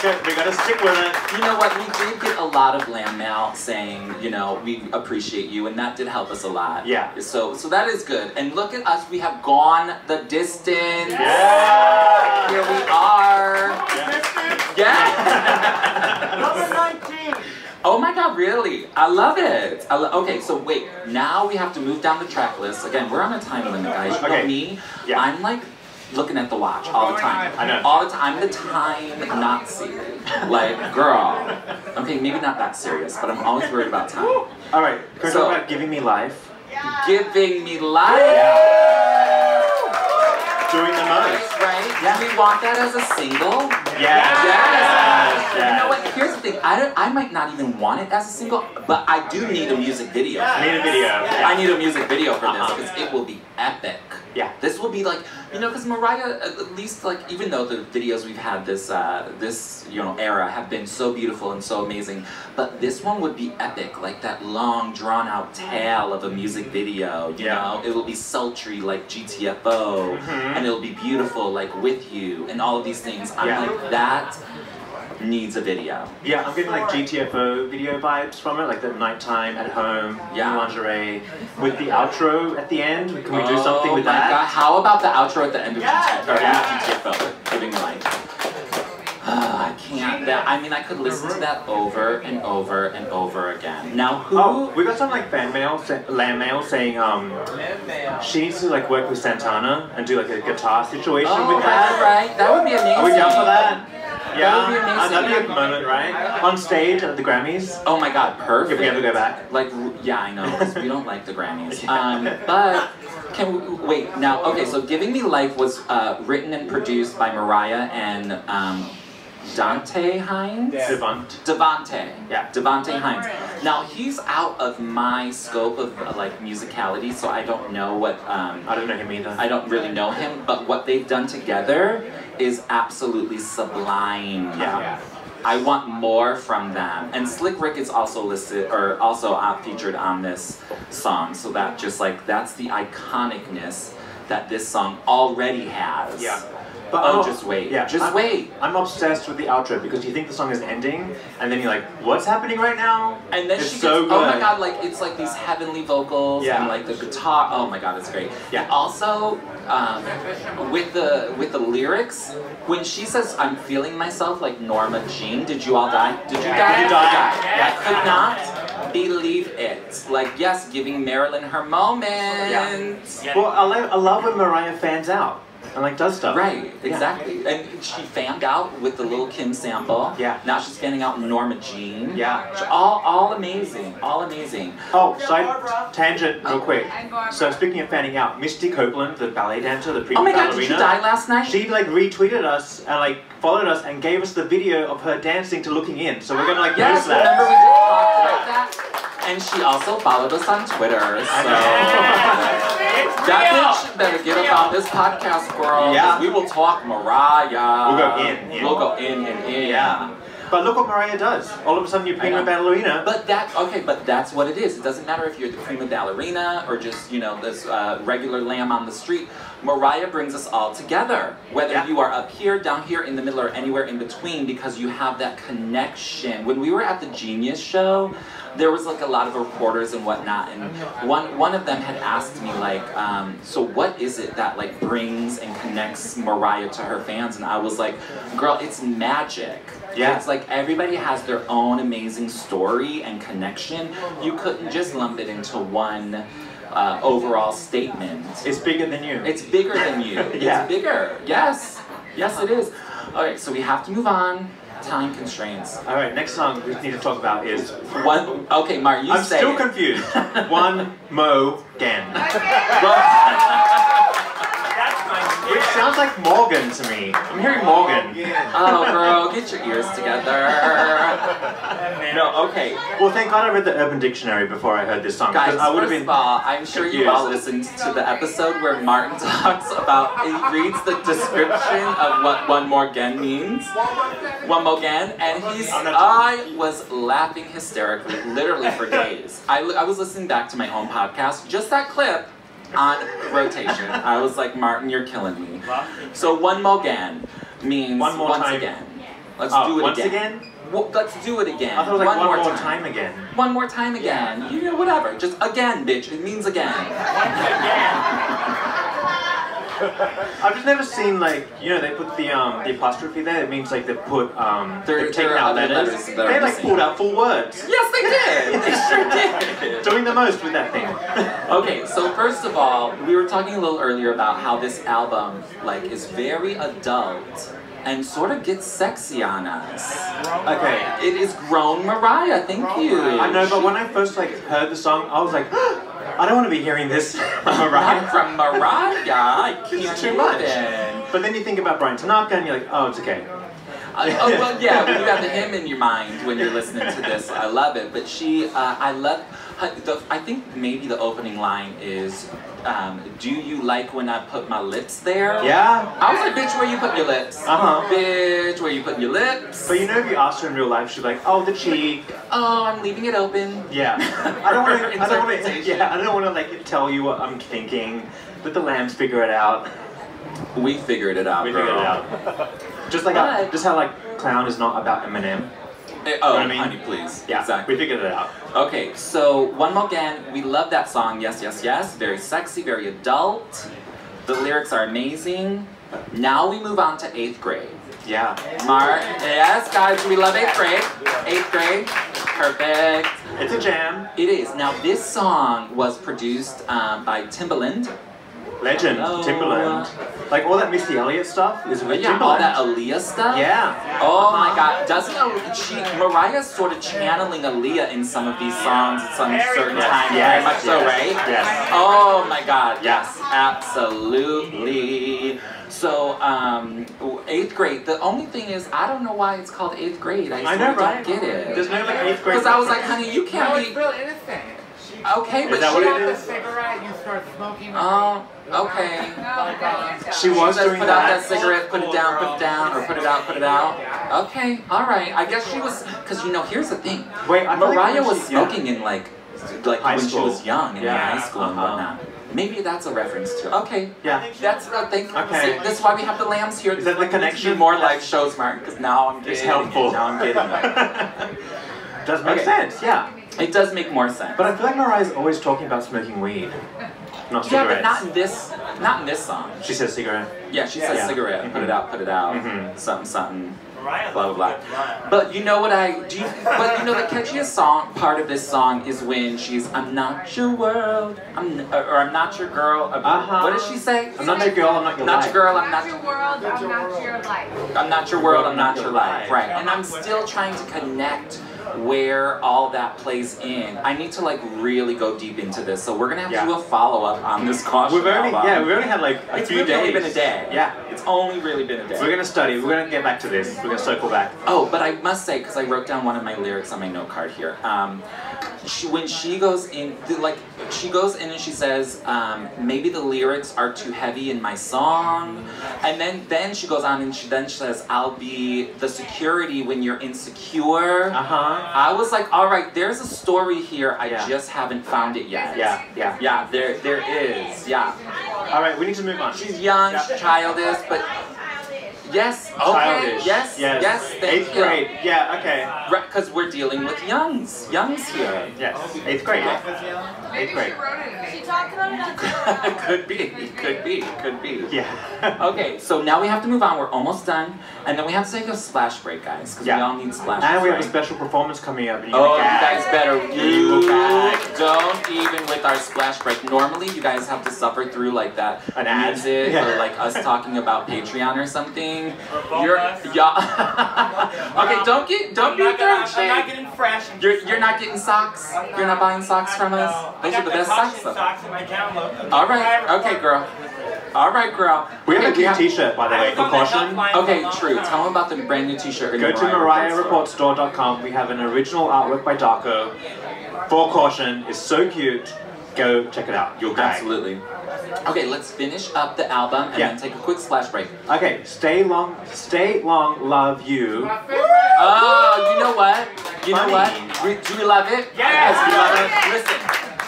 stick with it. You know what? We did get a lot of lamb mail saying, you know, we appreciate you, and that did help us a lot. Yeah. So that is good. And look at us. We have gone the distance. Yeah. Here we are. Yeah. Number 19. Oh my God, really? I love it. Okay, so wait. Now we have to move down the track list. Again, we're on a time limit, guys. You know me. Yeah. I'm like looking at the watch all the time. I know. All the time. I'm the time Nazi. Like, girl. Okay, maybe not that serious, but I'm always worried about time. All right. Can we talk about Giving Me Life? Yeah. Giving Me Life. Yeah. Doing the most. Right? Yeah. Do we want that as a single? Yeah. Yes. You know what? Here's the thing. I might not even want it as a single, but I do need a music video. I need a music video for this, because it will be epic. Yeah, this will be like, you know, because Mariah, at least like, even though the videos we've had this you know era have been so beautiful and so amazing, but this one would be epic, like that long drawn out tale of a music video. You know, it will be sultry like GTFO, and it'll be beautiful like With You and all of these things. I'm like, that needs a video. Yeah, I'm getting like GTFO video vibes from it, like the nighttime at home, lingerie, with the outro at the end. Can we do something with that? God. How about the outro at the end of GTFO, Giving Life? I can't. I could listen to that over and over and over again. Now, who? Oh, we got some like fan mail saying she needs to like work with Santana and do like a guitar situation with that. Right, that would be amazing. Are we down for that? Yeah, that'd be a moment, right? On stage at the Grammys. Oh my God, perfect. If we ever go back. Like, yeah, I know, because we don't like the Grammys. But, so Giving Me Life was written and produced by Mariah and Daydream Hines? Yeah. Devante. Yeah. Devante Hines. Now, he's out of my scope of like musicality, so I don't know what. I don't know him either. I don't really know him, but what they've done together is absolutely sublime. Yeah. I want more from them. And Slick Rick is also listed, or also featured on this song, so that just like, that's the iconicness that this song already has. Yeah. But just wait. Yeah, just wait. I'm obsessed with the outro because you think the song is ending, and then you're like, what's happening right now? And then it's she gets, oh my god, like it's like these heavenly vocals and like the guitar. Oh my god, it's great. Yeah. Also, with the lyrics, when she says, "I'm feeling myself," like Norma Jean, did you all die? Did you die? Did you die? Yeah. I could not believe it. Like, yes, giving Marilyn her moment. Yeah. Well, I love when Mariah fans out and like does stuff. Right, exactly. Yeah. And she fanned out with the Lil Kim sample. Yeah. Now she's fanning out Norma Jean. Yeah. She's all amazing. All amazing. Oh, side tangent real quick. So speaking of fanning out, Misty Copeland, the ballet dancer, the prima ballerina. Oh my god, did she die last night? She like retweeted us and like followed us and gave us the video of her dancing to Looking In. So we're gonna like use that. Remember we just talked about that? And she also followed us on Twitter, so that bitch better get up on this podcast, girl. Yeah. We will talk Mariah. We'll go in. We'll go in. Yeah. But look what Mariah does. All of a sudden, you're prima ballerina. But that, okay, but that's what it is. It doesn't matter if you're the prima ballerina or just, you know, this regular lamb on the street. Mariah brings us all together. Whether you are up here, down here, in the middle, or anywhere in between, because you have that connection. When we were at the Genius show, there was like a lot of reporters and whatnot, and one of them had asked me like, so what is it that like brings and connects Mariah to her fans? And I was like, girl, it's magic. Yeah. It's like everybody has their own amazing story and connection. You couldn't just lump it into one overall statement. It's bigger than you. It's bigger than you. Yeah. It's bigger. Yes. Yes, it is. All right, so we have to move on. Time constraints. All right, next song we need to talk about is one. Okay, Mark, you say it. I'm still confused. One Mo Gan. Which sounds like Morgan to me. I'm hearing Morgan. Oh, girl, get your ears together. No, okay. Well, thank God I read the Urban Dictionary before I heard this song. Guys, I would have been I'm sure confused. You all listened to the episode where Martin talks about, he reads the description of what one Morgan means. One Morgan, and I was laughing hysterically, literally for days. I was listening back to my own podcast, just that clip, on rotation. I was like, Martin, you're killing me. So one more again means one more once time. Again. Let's do it once again. Once again? Well, let's do it again. I thought it was like one more time again. One more time again. Yeah. You know, whatever. Just again, bitch. It means again. I've just never seen, like, you know, they put the apostrophe there. It means like they put they're taking out letters. They like pulled out full words. Yes, they did. They sure did. Doing the most with that thing. Okay, so first of all, we were talking a little earlier about how this album like is very adult and sort of gets sexy on us. Okay, it is grown Mariah. Thank you. I know, but when I first like heard the song, I was like. I don't want to be hearing this from Mariah. From Mariah, I can't too much. But then you think about Brian Tanaka and you're like, oh, it's okay. Oh, well, yeah, when you have him in your mind when you're listening to this, I love it. But she, I love, I think maybe the opening line is, do you like when I put my lips there? Yeah. I was like, bitch, where you put your lips? Uh-huh. Bitch, where you put your lips? But you know, if you asked her in real life, she'd be like, oh, the cheek. Oh, I'm leaving it open. Yeah. I don't want to like tell you what I'm thinking. Let the lambs figure it out. We figured it out, We figured it out. Just how like clown is not about Eminem. Oh, you know I mean? Honey, please. Yeah, exactly. We figured it out. Okay, so one more again. We love that song. Yes, yes, yes. Very sexy, very adult. The lyrics are amazing. Now we move on to 8th grade. Yeah. Mark. Yes, guys, we love 8th grade. 8th grade. Perfect. It's a jam. It is. Now this song was produced by Timbaland. Legend, Timbaland. Like all that Missy Elliott stuff is with Timbaland. All that Aaliyah stuff? Yeah. Oh my god, doesn't Mariah's sort of channeling Aaliyah in some of these songs at some certain time. Yes, very much so, right? Yes. Oh my god, yes, absolutely. So, 8th grade, the only thing is, I don't know why it's called 8th grade. I know, right? Don't get it. There's no like 8th grade. Because I was like, honey, you can't be... No, it's real innocent. Okay, but she had the cigarette, you start smoking. Oh, okay. She was doing that. Put out that cigarette, put it down, or put it out, put it out. Okay, all right. I guess she was, because you know, here's the thing. Wait, Mariah was smoking in like when she was young in high school and whatnot. Maybe that's a reference to it. Okay. Yeah. That's what I think. Okay. See, that's why we have the lambs here. Is that the connection? More live shows, Martin, because now I'm getting helpful. Now I'm getting it. Does make sense, yeah. It does make more sense. But I feel like Mariah's always talking about smoking weed, not cigarettes. Yeah, but not in this song. She says cigarette. Yeah, she says cigarette. Mm-hmm. Put it out, put it out. Mm-hmm. Something, something. Mariah, blah blah blah. But you know what I do? But you know the catchiest song part of this song is when she's "I'm not your world," or "I'm not your girl." What does she say? I'm not your girl. I'm not your life. Not your girl. I'm not your world. I'm not your life. I'm not your world. I'm not your life. Right. And I'm still trying to connect where all that plays in. I need to like really go deep into this, so we're gonna have to do a follow up on this Caution. We've only had like a few days. It's really been a day. Yeah, it's only really been a day. We're gonna study. We're gonna get back to this. We're gonna circle back. Oh, but I must say, because I wrote down one of my lyrics on my note card here. When she goes in, and she says, maybe the lyrics are too heavy in my song, and then she goes on and she says, I'll be the security when you're insecure. Uh huh. I was like, all right, there's a story here. I just haven't found it yet. Yeah. There is. Yeah. All right, we need to move on. She's young, she's childish, but yes, okay, childish. Yes. Thank you. 8th grade. Yeah. Okay. Because we're dealing with youngs here. Yes. 8th grade. Yeah. 8th grade. She talked about it. Could be. Yeah. Okay. So now we have to move on. We're almost done, and then we have to take a splash break, guys, because we all need splash. And we have a special performance coming up. You guys better don't even with our splash break. Normally, you guys have to suffer through like that music or like us talking about Patreon or something. Okay, don't be a third shade. I'm not getting fresh. You're not getting socks. You're not buying socks from us. Those are the best socks though. All right. Okay, girl. All right, girl. We have a cute T-shirt, by the way, for Caution. Okay, true. Tell them about the brand new T-shirt. Go to MariahReportStore.com. We have an original artwork by Darko for Caution. It's so cute. Go check it out. You'll die. Absolutely. Okay, let's finish up the album and then take a quick splash break. Okay, stay long, love you. Oh, you know what? Do we love it? Yes, we love it. Listen.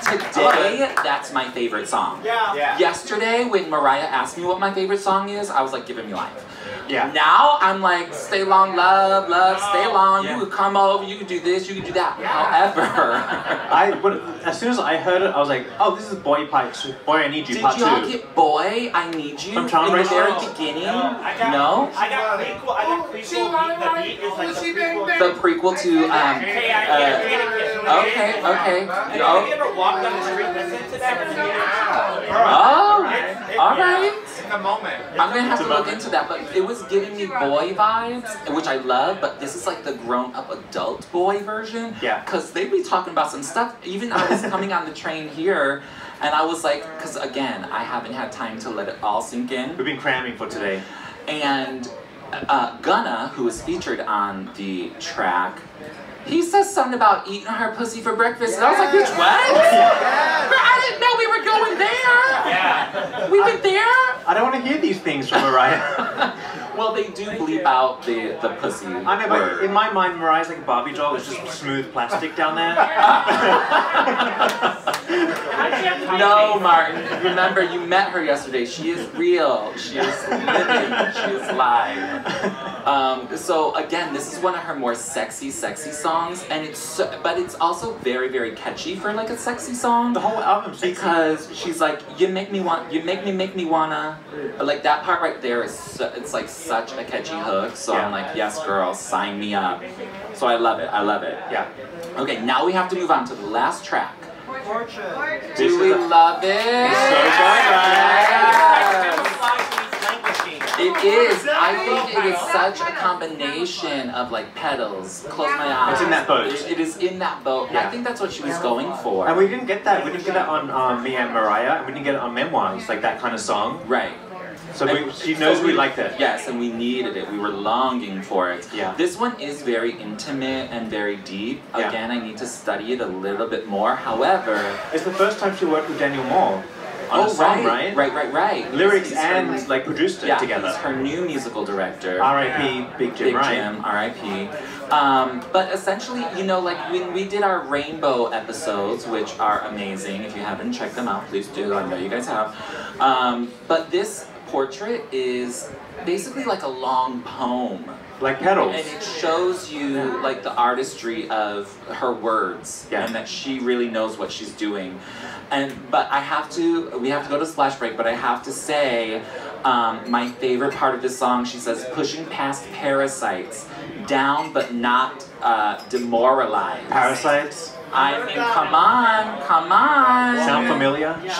Today, that's my favorite song. Yeah. Yesterday, when Mariah asked me what my favorite song is, I was like, giving me life. Yeah. Now, I'm like, stay long, love, stay long. Yeah. You could come over, you could do this, you could do that. Yeah. However, as soon as I heard it, I was like, oh, this is Boy, I Need You Part 2. Did y'all get Boy, I Need You in the very beginning? No? I got the prequel to... Okay. Down the street, listen to that. All right. In the moment. I'm going to have to look into that, but it was giving me boy vibes, which I love, but this is like the grown-up adult boy version. Yeah. Because they be talking about some stuff. Even I was coming on the train here, and I was like, because again, I haven't had time to let it all sink in. We've been cramming for today. And Gunna, who is featured on the track, he says something about eating her pussy for breakfast, and I was like, bitch, what? Yeah. I didn't know we were going there. Yeah. We went there. I don't want to hear these things from Mariah. Well, they do bleep out the pussy. I know, but in my mind, Mariah's like a Barbie doll. It's just smooth plastic down there. No, Martin. Remember, you met her yesterday. She is real. She is living. She is live. So again, this is one of her more sexy songs, and it's also very, very catchy for like a sexy song. The whole album's sexy. Because she's like, you make me wanna, like that part right there is it's like such a catchy hook. So I'm like, yes, girl, sign me up. So I love it. Yeah. Okay, now we have to move on to the last track. Portrait. Do we love it? It is. I think it is such a combination of like petals. Close my eyes. It's in that boat. It is in that boat. Yeah. I think that's what she was going for. And we didn't get that. We didn't get that on Me and Mariah. And we didn't get it on Memoirs, like that kind of song. Right. So she knows we like that. Yes, and we needed it. We were longing for it. Yeah. This one is very intimate and very deep. Again, I need to study it a little bit more. However, it's the first time she worked with Daniel Moore. on a song, right? Right. Lyrics and like produced it together. Yeah, he's her new musical director. R.I.P. Big Jim Ryan. Big Jim, R.I.P. But essentially, you know, like when we did our Rainbow episodes, which are amazing. If you haven't checked them out, please do. I know you guys have. But this portrait is basically like a long poem. Like petals. And it shows you like the artistry of her words, and that she really knows what she's doing. But I have to, we have to go to Splash Break, but I have to say, my favorite part of this song, she says, pushing past parasites, down but not demoralized. Parasites? I mean, come on, come on. Sound familiar? She's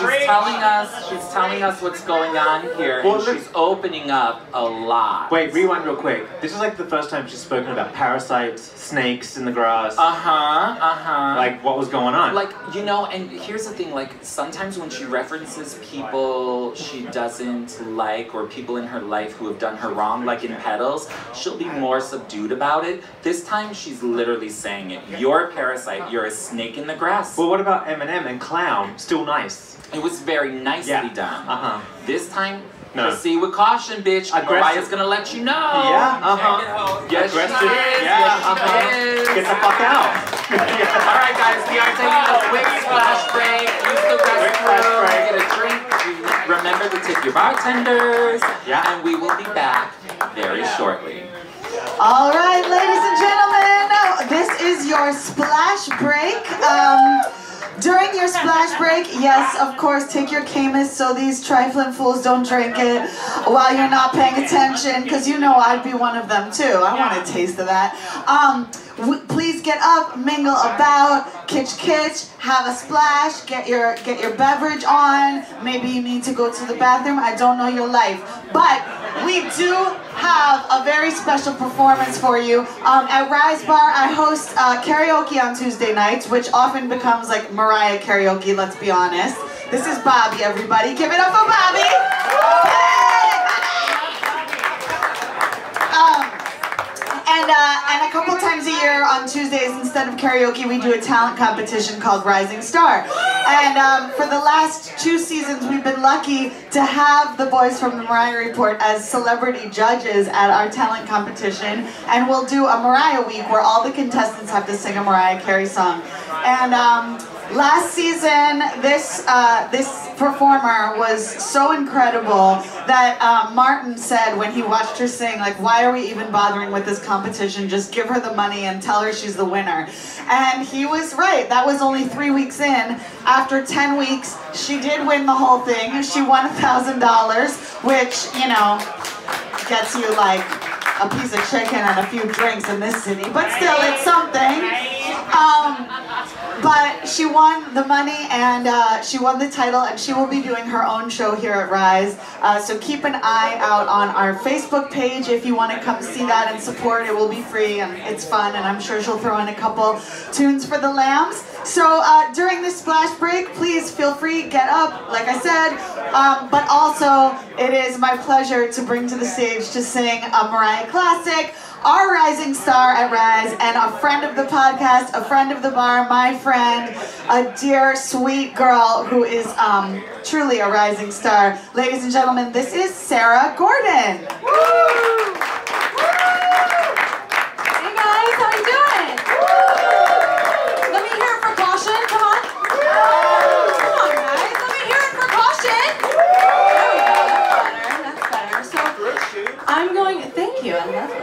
telling us what's going on here, and she's opening up a lot. Wait, rewind real quick. This is like the first time she's spoken about parasites, snakes in the grass. Like, what was going on? Like, you know, and here's the thing, like, sometimes when she references people she doesn't like, or people in her life who have done her wrong, like in Petals, she'll be more subdued about it. This time, she's literally saying it. You're a parasite, you're a snake in the grass. Well, what about Eminem and Clown? Still nice. It was very nicely done. This time, proceed with caution, bitch. Mariah's gonna let you know. Yes, aggressive. Get the fuck out. All right, guys, we are taking a quick splash break. Use the restroom. Get a drink. Remember to tip your bartenders. And we will be back very shortly. All right, ladies and gentlemen, this is your splash break. During your splash break, yes, of course, take your Caymus so these trifling fools don't drink it while you're not paying attention, because you know I'd be one of them too. I want a taste of that. Please get up, mingle about, kitsch, have a splash, get your beverage on. Maybe you need to go to the bathroom. I don't know your life, but we do have a very special performance for you. At Rise Bar, I host karaoke on Tuesday nights, which often becomes like Mariah karaoke, let's be honest. This is Bobby, everybody. Give it up for Bobby! And a couple times a year on Tuesdays, instead of karaoke, we do a talent competition called Rising Star. And for the last 2 seasons, we've been lucky to have the boys from the Mariah Report as celebrity judges at our talent competition. And we'll do a Mariah week where all the contestants have to sing a Mariah Carey song. And last season, this performer was so incredible that Martin said when he watched her sing, like, why are we even bothering with this competition? Just give her the money and tell her she's the winner. And he was right. That was only 3 weeks in. After 10 weeks, she did win the whole thing. She won $1,000, which, you know, gets you like a piece of chicken and a few drinks in this city, but still, it's something. But she won the money, and she won the title, and she will be doing her own show here at Rise. So keep an eye out on our Facebook page if you want to come see that and support. It will be free, and it's fun, and I'm sure she'll throw in a couple tunes for the lambs. So during this splash break, please feel free, get up, like I said. But also, it is my pleasure to bring to the stage to sing a Mariah classic, our rising star at Rise, and a friend of the podcast, a friend of the bar, my friend, a dear, sweet girl who is truly a rising star. Ladies and gentlemen, this is Sarah Gordon. Woo! Hey guys, how you doing? Woo! Let me hear it for Caution, come on. Come on guys, let me hear it for Caution. There we go, that's better, So I'm going, thank you, I love it.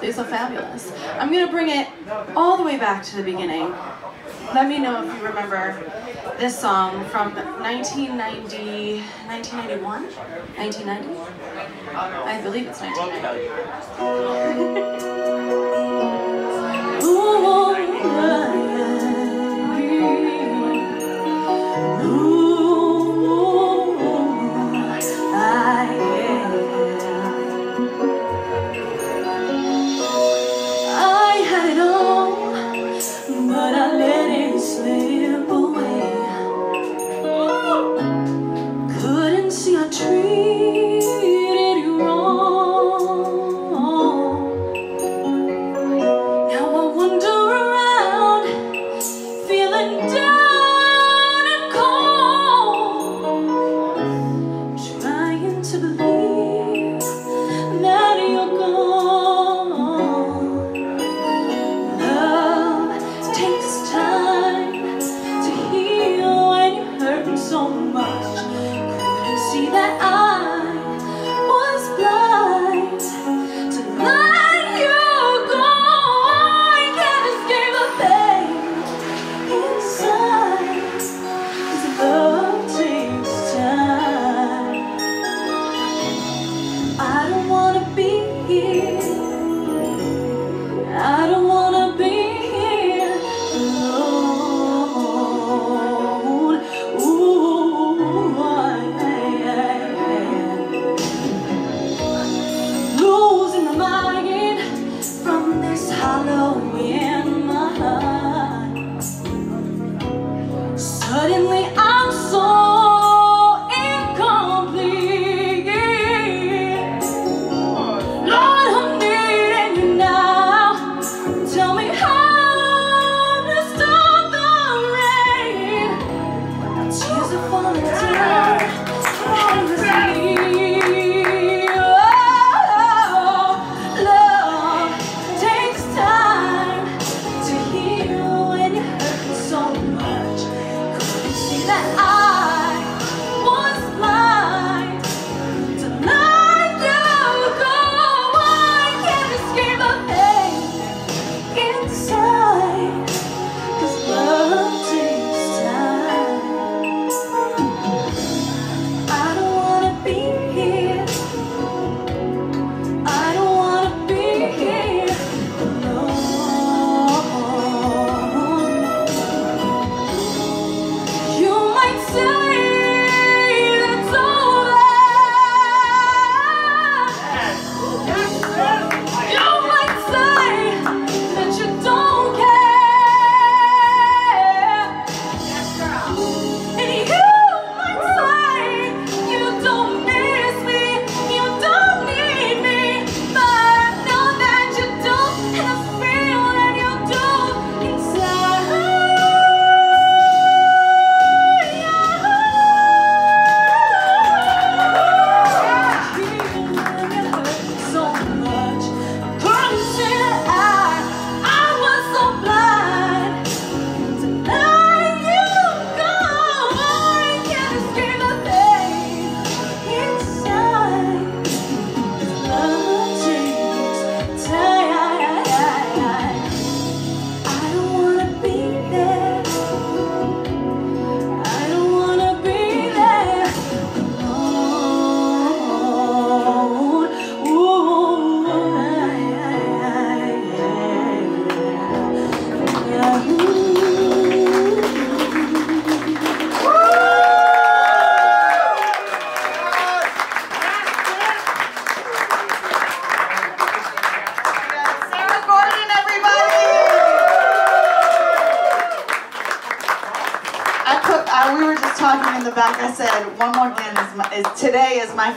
They're so fabulous. I'm going to bring it all the way back to the beginning. Let me know if you remember this song from 1990. I believe it's 1990. Who won't Mariah be? Who won't Mariah be?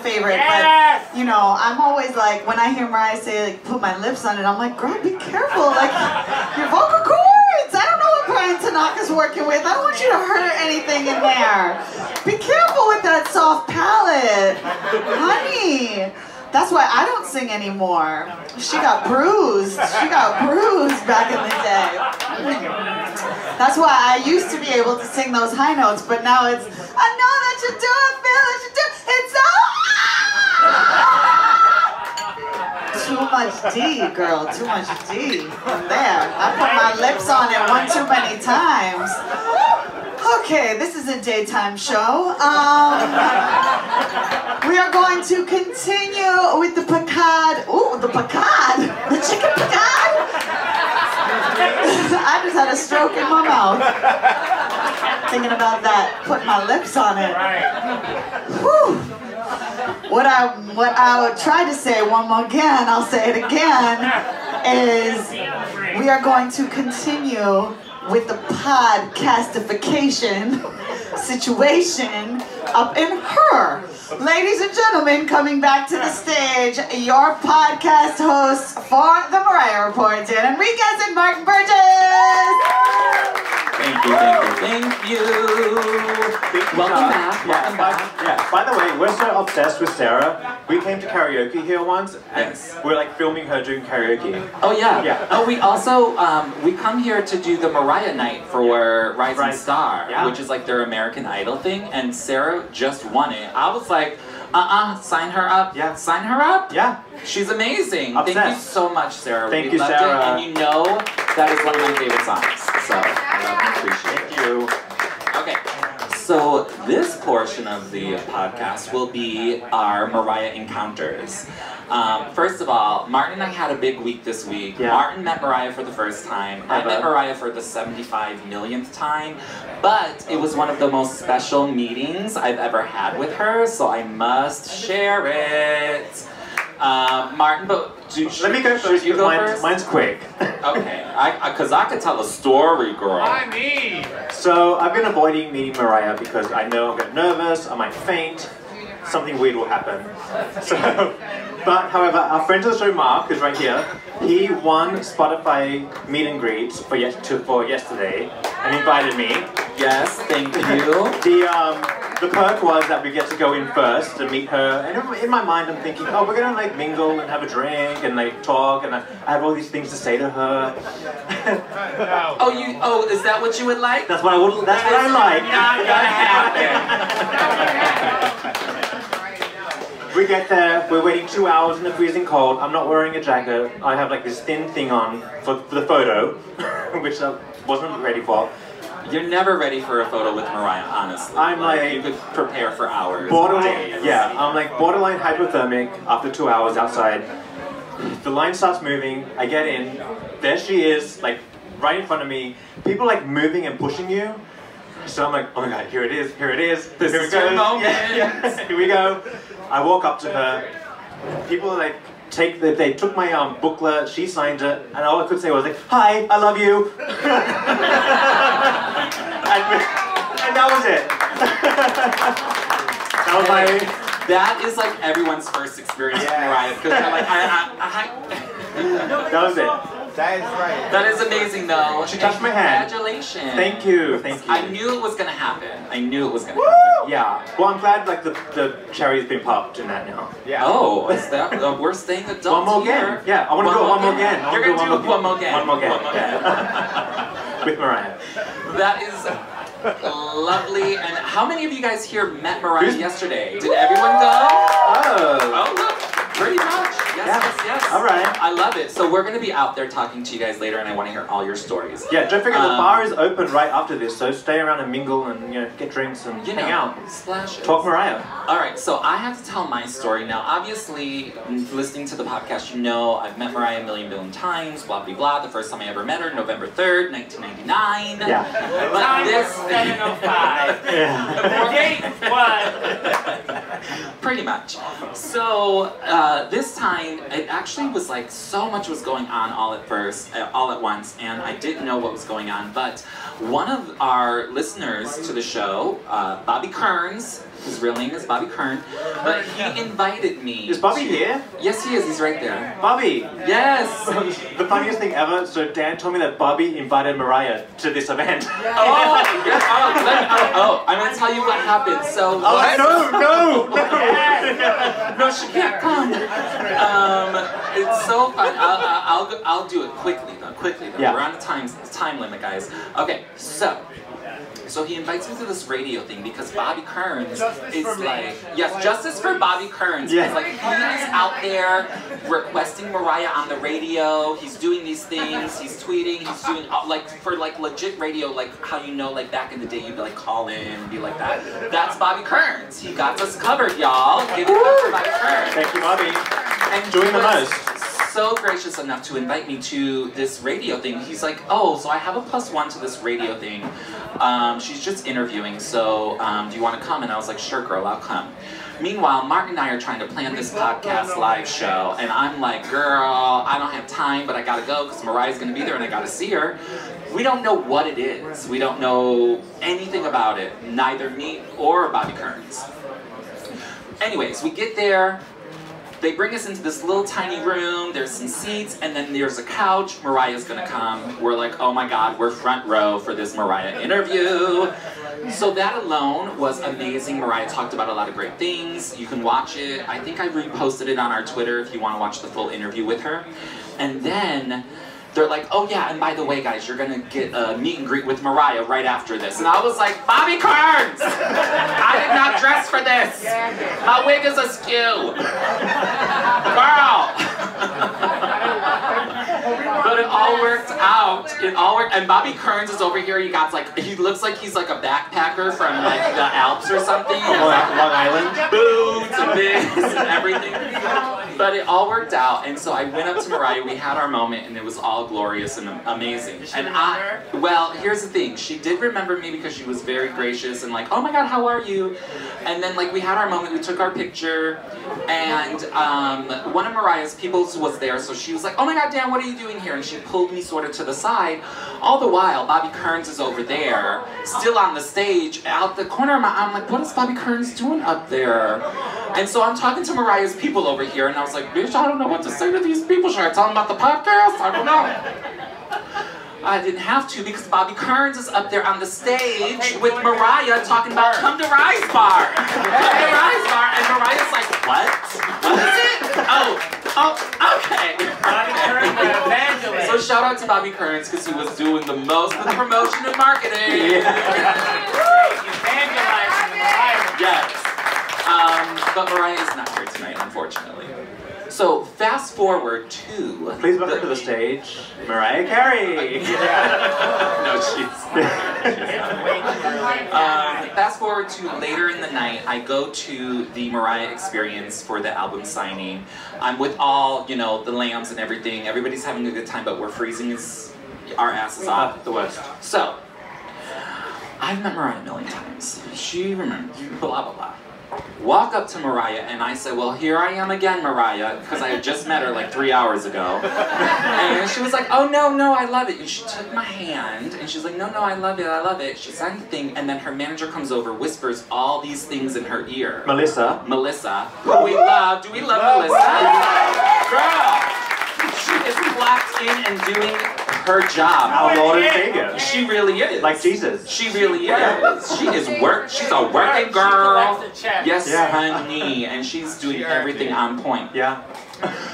Favorite, yes! But you know, I'm always like, when I hear Mariah say, like, put my lips on it, I'm like, girl, be careful, like, your vocal cords, I don't know what Brian Tanaka's working with, I don't want you to hurt anything in there, be careful with that soft palate, honey, that's why I don't sing anymore, she got bruised back in the day, that's why I used to be able to sing those high notes, but now it's, I know that you do it, feel that you do it, it's too much D, girl, too much D from there. I put my lips on it one too many times. Okay, this is a daytime show. We are going to continue with the picard. Ooh, the picard, the chicken picard. I just had a stroke in my mouth. Thinking about that, put my lips on it. Whew. What I would try to say one more again, I'll say it again, is we are going to continue with the podcastification situation up in her. Ladies and gentlemen, coming back to the stage, your podcast hosts for the Mariah Report, Dan Enriquez and Martin Burgess. Thank you, thank you, thank you. Welcome back, welcome back. Yeah, by the way, we're so obsessed with Sarah. We came to karaoke here once, and we're like filming her doing karaoke. Oh yeah. Oh, we also, we come here to do the Mariah night for Rising Star, which is like their American Idol thing, and Sarah just won it. I was like, sign her up. Yeah. Sign her up. Yeah. She's amazing. Obsessed. Thank you so much, Sarah. Thank you, Sarah. We loved it. And you know that is one of my favorite songs. So I appreciate it. Thank you. Okay. So this portion of the podcast will be our Mariah encounters. First of all, Martin and I had a big week this week. Yeah. Martin met Mariah for the first time. I met Mariah for the 75 millionth time. But it was one of the most special meetings I've ever had with her, so I must share it. Martin, but should you go first? Mine's quick. Okay, because I could tell a story, girl. I mean. So I've been avoiding meeting Mariah because I know I'm getting nervous, I might faint, something weird will happen. So, but however, our friend of the show, Mark, who's right here, he won Spotify meet and greets for yesterday and invited me. Yes, thank you. The perk was that we get to go in first to meet her, and in my mind I'm thinking, oh, we're gonna like mingle and have a drink and like talk, and I have all these things to say to her. Is that what you would like? That's what I would. That's what I like. Not gonna happen. We get there. We're waiting 2 hours in the freezing cold. I'm not wearing a jacket. I have like this thin thing on for the photo, which I wasn't ready for. You're never ready for a photo with Mariah, honestly. I'm like you could prepare for hours. Borderline, yeah, I'm like borderline hypothermic after 2 hours outside. The line starts moving, I get in, there she is, like right in front of me. People like moving and pushing you. So I'm like, oh my god, here it is. This is your moment. Yeah. Here we go. I walk up to her. People are like, they took my booklet, she signed it, and all I could say was like, hi, I love you. and that was it. That was that is like everyone's first experience with Mariah, because they're like, hi. That was it. That is right. That is amazing, though. She touched my hand. Congratulations. Thank you. Thank you. I knew it was gonna happen. Woo! Yeah. Well, I'm glad like the cherry's been popped in that now. Yeah. Oh, is that we're staying adults here. One more game. Yeah. I want to go one more game. You're gonna do one more game. One more game. With Mariah. That is. Lovely. And how many of you guys here met Mariah yesterday? Did everyone go? Oh, look, pretty much. Yes. All right. I love it. So we're going to be out there talking to you guys later, and I want to hear all your stories. Yeah, don't forget the bar is open right after this, so stay around and mingle and get drinks and hang out. Splashes. Talk Mariah. All right, so I have to tell my story now. Obviously, listening to the podcast, you know I've met Mariah a million times, blah, blah, blah. The first time I ever met her, November 3rd, 1999. Yeah. But this... 705. Yeah. Pretty much. So this time, it actually was like so much was going on all at once, and I didn't know what was going on. But one of our listeners to the show, Bobby Kearns, his real name is Bobby Kearn, but he invited me. Is Bobby here? Yes, he is. He's right there. Bobby! Yes! The funniest thing ever, so Dan told me that Bobby invited Mariah to this event. I'm going to tell you what happened. So, No, she can't come. It's so fun. I'll do it quickly though. Yeah. We're on a time limit, guys. Okay, so he invites me to this radio thing because Bobby Kearns justice for Bobby Kearns. Yeah. It's like, he's out there requesting Mariah on the radio. He's doing these things. He's tweeting. He's doing for legit radio, like how back in the day you'd be like call in and be like that. That's Bobby Kearns. He got us covered, y'all. Give it up for Bobby Kearns. Thank you, Bobby. And doing the most. So gracious enough to invite me to this radio thing. He's like, oh, so I have a +1 to this radio thing. She's just interviewing, so do you want to come? And I was like, sure, girl, I'll come. Meanwhile, Martin and I are trying to plan this podcast live show, and I'm like, girl, I don't have time, but I gotta go because Mariah's gonna be there and I gotta see her. We don't know what it is. We don't know anything about it, neither me or Bobby Kearns. Anyways, we get there. They bring us into this little tiny room, there's some seats, and then there's a couch. Mariah's gonna come. We're like, oh my god, we're front row for this Mariah interview. So that alone was amazing. Mariah talked about a lot of great things. You can watch it. I think I reposted it on our Twitter if you wanna watch the full interview with her. And then They're like, oh yeah, and by the way, guys, you're gonna get a meet and greet with Mariah right after this. And I was like, Bobby Kearns! I did not dress for this! My wig is askew! Girl! But it all worked out. It all worked. And Bobby Kearns is over here, he looks like he's like a backpacker from like the Alps or something. Long Island. Boots and this and everything. But it all worked out, and so I went up to Mariah, we had our moment, and it was all glorious and amazing. Did she remember? Well, here's the thing, she did remember me because she was very gracious and like, oh my God, how are you? And then like we had our moment, we took our picture, and one of Mariah's people was there, so she was like, oh my God, Dan, what are you doing here? And she pulled me sort of to the side. All the while, Bobby Kearns is over there, still on the stage, out the corner of my eye, I'm like, what is Bobby Kearns doing up there? And so I'm talking to Mariah's people over here, and I was like, bitch, I don't know what to say to these people. Should I tell them about the podcast? I don't know. I didn't have to because Bobby Kearns is up there on the stage with Mariah talking about come to Rise Bar. Come to Rise Bar. And Mariah's like, what? What is it? Oh, okay. Bobby Kearns, the evangelist. So shout out to Bobby Kearns because he was doing the most with promotion and marketing. Evangelizing Mariah. Yes. But Mariah is not here tonight, unfortunately. So fast forward to... Please welcome to the stage, Mariah Carey. No, she's not. Fast forward to later in the night, I go to the Mariah experience for the album signing. I'm with all, you know, the lambs and everything. Everybody's having a good time, but we're freezing our asses off. The West. So, I've met Mariah a million times. She remembers, blah, blah, blah. Walk up to Mariah and I said, well, here I am again, Mariah, because I had just met her like 3 hours ago. And she was like, oh, no, I love it. And she took my hand and she's like, no, I love it. She signed the thing and then her manager comes over, whispers all these things in her ear. Melissa. Who we love. Do we love Melissa? Girl! She is locked in and doing her job. Our Lord and Savior. She really is. Like Jesus. She really is. She is work. She's a working girl. Yes, honey. And she's doing everything on point. Yeah.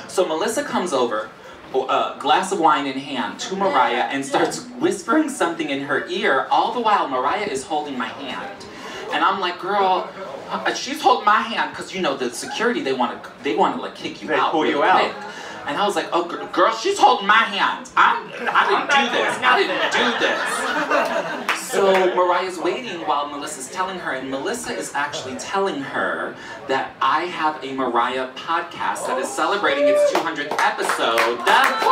So Melissa comes over, a glass of wine in hand, to Mariah and starts whispering something in her ear. All the while, Mariah is holding my hand. And I'm like, girl, she's holding my hand because, you know, the security, they want to like kick you out. They pull you out. And I was like, oh, girl, she's holding my hand. I didn't do this. So Mariah's waiting while Melissa's telling her, and Melissa is actually telling her that I have a Mariah podcast that is celebrating its 200th episode. Thank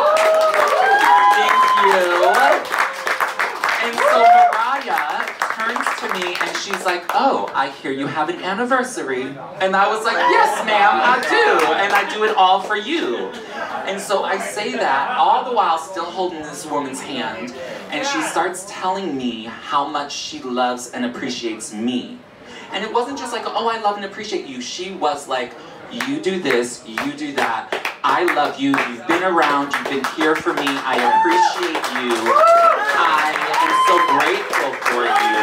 you. And so Mariah turns to me and she's like, oh, I hear you have an anniversary. And I was like, yes, ma'am, I do. And I do it all for you. And so I say that, all the while still holding this woman's hand. And she starts telling me how much she loves and appreciates me. And it wasn't just like, oh, I love and appreciate you. She was like, you do this, you do that. I love you. You've been around. You've been here for me. I appreciate you. I am so grateful for you.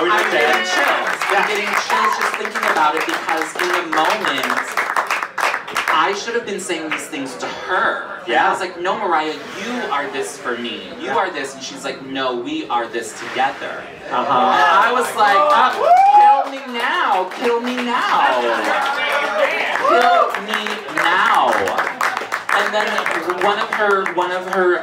I'm getting chills. I'm getting chills just thinking about it because in the moment, I should have been saying these things to her. Yeah. And I was like, no, Mariah, you are this for me. You are this. And she's like, no, we are this together. And I was like, kill me now. Kill me now. Kill me now. And then one of her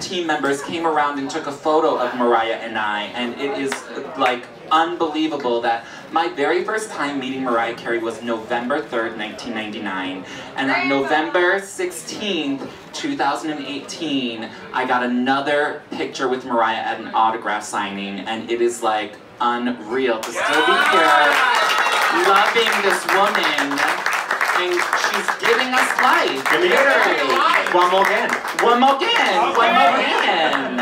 team members came around and took a photo of Mariah and I, and it is like unbelievable that my very first time meeting Mariah Carey was November 3rd, 1999, and on November 16th, 2018, I got another picture with Mariah at an autograph signing, and it is like unreal to still be here, loving this woman. And she's giving us life. Literally. One more again.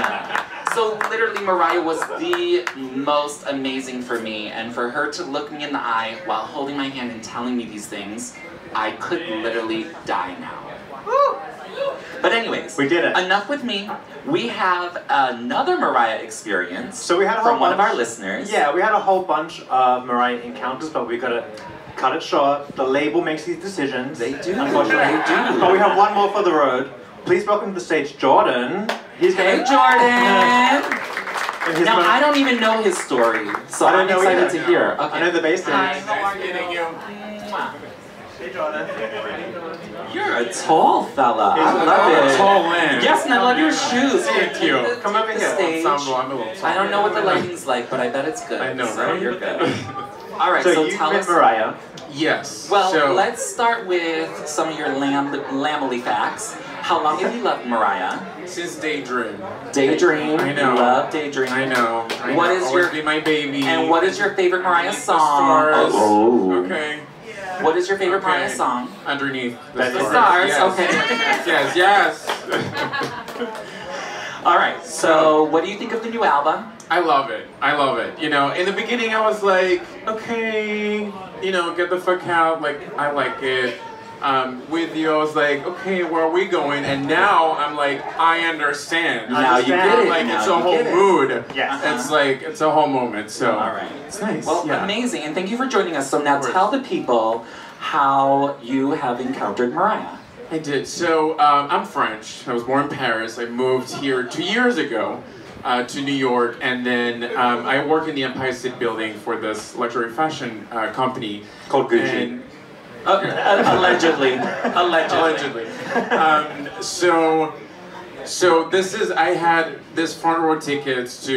So literally Mariah was the most amazing for me, and for her to look me in the eye while holding my hand and telling me these things, I could literally die now. Woo! But anyways, we did it. Enough with me. We have another Mariah experience. So we had a whole bunch from one of our listeners. Yeah, we had a whole bunch of Mariah encounters, but we gotta cut it short. The label makes these decisions. They do. Unfortunately, they do. But we have one more for the road. Please welcome to the stage Jordan. He's gonna Jordan! Now, I don't even know his story, so I'm excited to hear. Okay. I know the basics. Hi, how are you? Hey, Jordan. You're a tall fella. I love it. Tall man. Yes, and I love your shoes. Thank you. Come over here. I don't know what the lighting's like, but I bet it's good. I know, right? You're good. All right, so tell us. Mariah. Yes. Well, let's start with some of your Lamilly facts. How long have you loved Mariah? Since Daydream. Daydream. I know. You love Daydream. I know. What is your be my baby? And what is your favorite Mariah song? Oh. Okay. What is your favorite Mariah song? Underneath the Stars. Yes. Okay. Yes. Yes. All right. So, what do you think of the new album? I love it. I love it. You know, in the beginning, I was like, okay, you know, get the fuck out. Like, I like it. With you, I was like, okay, where are we going? And now I'm like, I understand. Now you get it. Like, now it's a whole mood. Yes. It's like, it's a whole moment. So, all right. It's nice. Well, amazing. And thank you for joining us. So, now tell the people how you have encountered Mariah. I did. So, I'm French. I was born in Paris. I moved here 2 years ago. To New York, and then I work in the Empire State Building for this luxury fashion company called Gucci. And, allegedly, allegedly. So this is I had this front row tickets to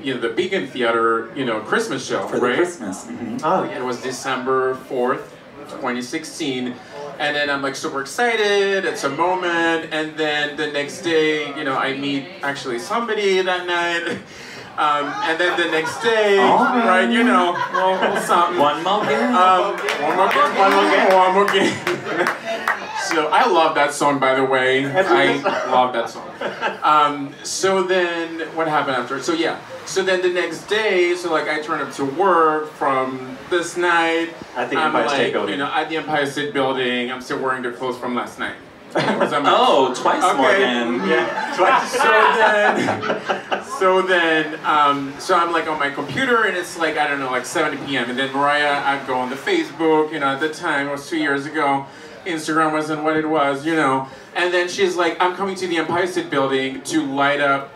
you know the Beacon Theater Christmas show for the Christmas. Mm-hmm. Oh yeah, it was December 4th, 2016. And then I'm like super excited, it's a moment, and then the next day, you know, I meet actually somebody that night. And then the next day, right, you know, something. One more game. One more game. So I love that song, by the way. I love that song. So then, what happened after? So yeah, so then the next day, so like I turned up to work from this night. At the Empire State Building. You know, at the Empire State Building, I'm still wearing their clothes from last night. Oh, twice more than. Yeah, twice. So I'm like on my computer and it's like, I don't know, like 7 p.m. And then Mariah, I'd go on the Facebook, you know, at the time, it was 2 years ago. Instagram wasn't what it was, you know. And then she's like, I'm coming to the Empire State Building to light up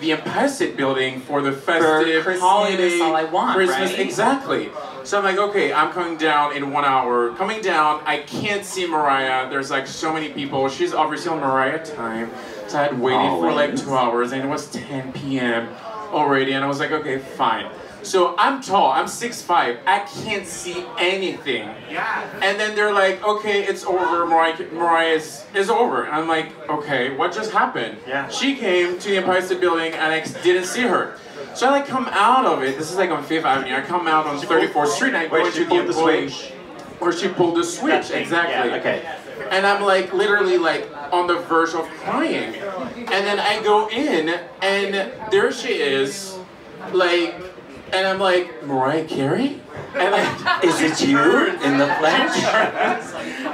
the Empire State Building for the festive holiday, all I want, Christmas, right? Exactly. So I'm like, okay, I'm coming down in 1 hour. Coming down, I can't see Mariah. There's like so many people. She's obviously on Mariah time. So I had waited for like 2 hours and it was 10 p.m. already. And I was like, okay, fine. So I'm tall, I'm 6'5", I can't see anything. Yeah. And then they're like, okay, it's over, Mariah is over. And I'm like, okay, what just happened? Yeah. She came to the Empire State Building and I didn't see her. So I like come out of it, this is like on 5th Avenue, I come out on 34th Street and I go into the switch. Or she pulled the switch, exactly. Yeah, okay. And I'm like, literally like, on the verge of crying. And then I go in and there she is, like, and I'm like, Mariah Carey? And like, is it you in the flesh?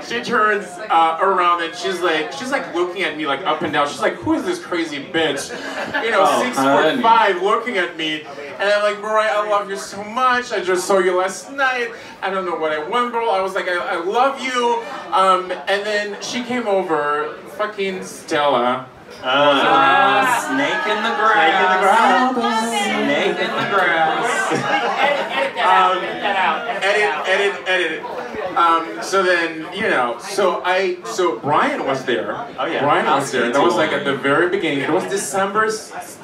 She turns around and she's like looking at me like up and down. She's like, who is this crazy bitch? You know, 6'5", looking at me. And I'm like, Mariah, I love you so much. I just saw you last night. I don't know what I want, bro. I was like, I love you. And then she came over, fucking Stella. Snake in the grass. Snake in the grass. Edit that out. Edit. So then, you know, so Brian was there. Oh yeah. Brian was there. That was like at the very beginning. It was December 5th.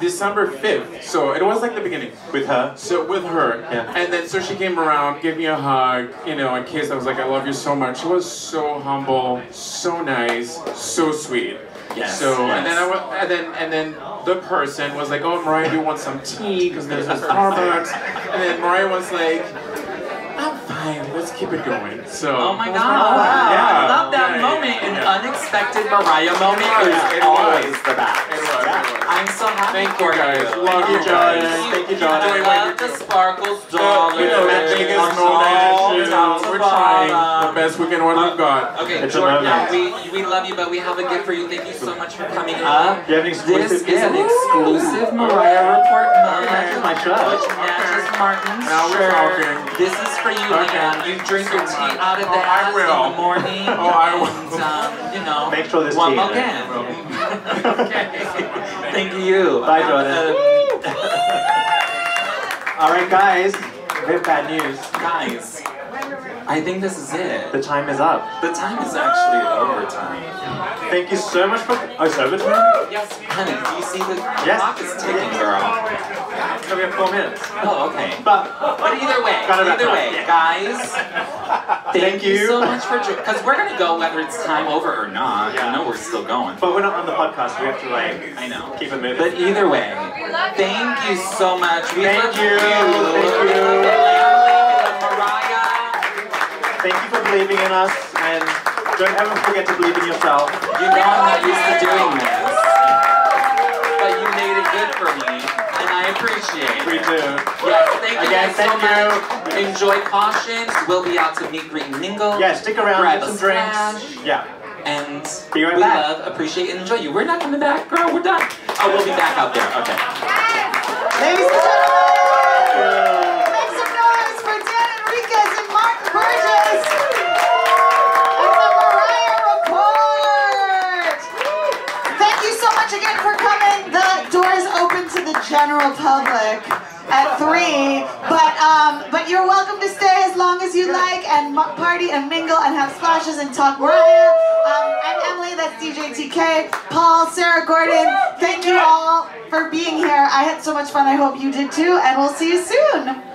So it was like the beginning. With her. So with her. Yeah. And then so she came around, gave me a hug, you know, a kiss. I was like, I love you so much. She was so humble, so nice, so sweet. Yes, so yes. And then the person was like, oh, Mariah, do you want some tea? Because there's a Starbucks. And then Mariah was like, I'm fine. Let's keep it going. So. Oh my God! Wow. Yeah. I love that moment. An unexpected Mariah moment is always the best. I'm so happy for you guys. Love you guys. Thank you, John. I love the sparkles, darling. You know that thing is normal. We're trying the best we can. What we've got. Okay, Jordan. We love you, but we have a gift for you. Thank you so much for coming up. This is an exclusive Mariah Report moment, which matches Martin's shirt. Now we're talking. This is for you, Liam. You drink your tea out of the ass in the morning. Oh, I will. And, you know, make sure this one more can. Okay. Thank you. Bye, Jordan. All right, guys. Good bad news. Guys, I think this is it. The time is up. The time is actually overtime. Thank you so much for. Oh, so much. Yes, honey. Do you see the clock is ticking, girl? So we have 4 minutes. Oh, okay. But either way, guys. Thank you so much for because we're gonna go whether it's time over or not. Yeah. I know we're still going. But we're not on the podcast. We have to like. I know. Keep it moving. But either way, thank you so much. Thank you for believing in us, and don't ever forget to believe in yourself. You know I'm not used to doing this, but you made it good for me, and I appreciate it. We do. Yes, thank you guys so much. Enjoy Caution. We'll be out to meet Green Mingle. Yeah, stick around, grab some drinks. Yeah. And be right back. Love, appreciate, and enjoy you. We're not coming back, girl. We're done. Oh, we'll be back out there. Okay. Ladies and gentlemen, make some noise for Dan Enriquez and Martin Burgess. It's the Mariah Report. Thank you so much again for coming. The doors open to the general public at 3, but you're welcome to stay as long as you like and party and mingle and have splashes and talk Mariah. I'm Emily, that's DJ TK, Paul, Sarah Gordon. Thank you all for being here. I had so much fun. I hope you did too, and we'll see you soon.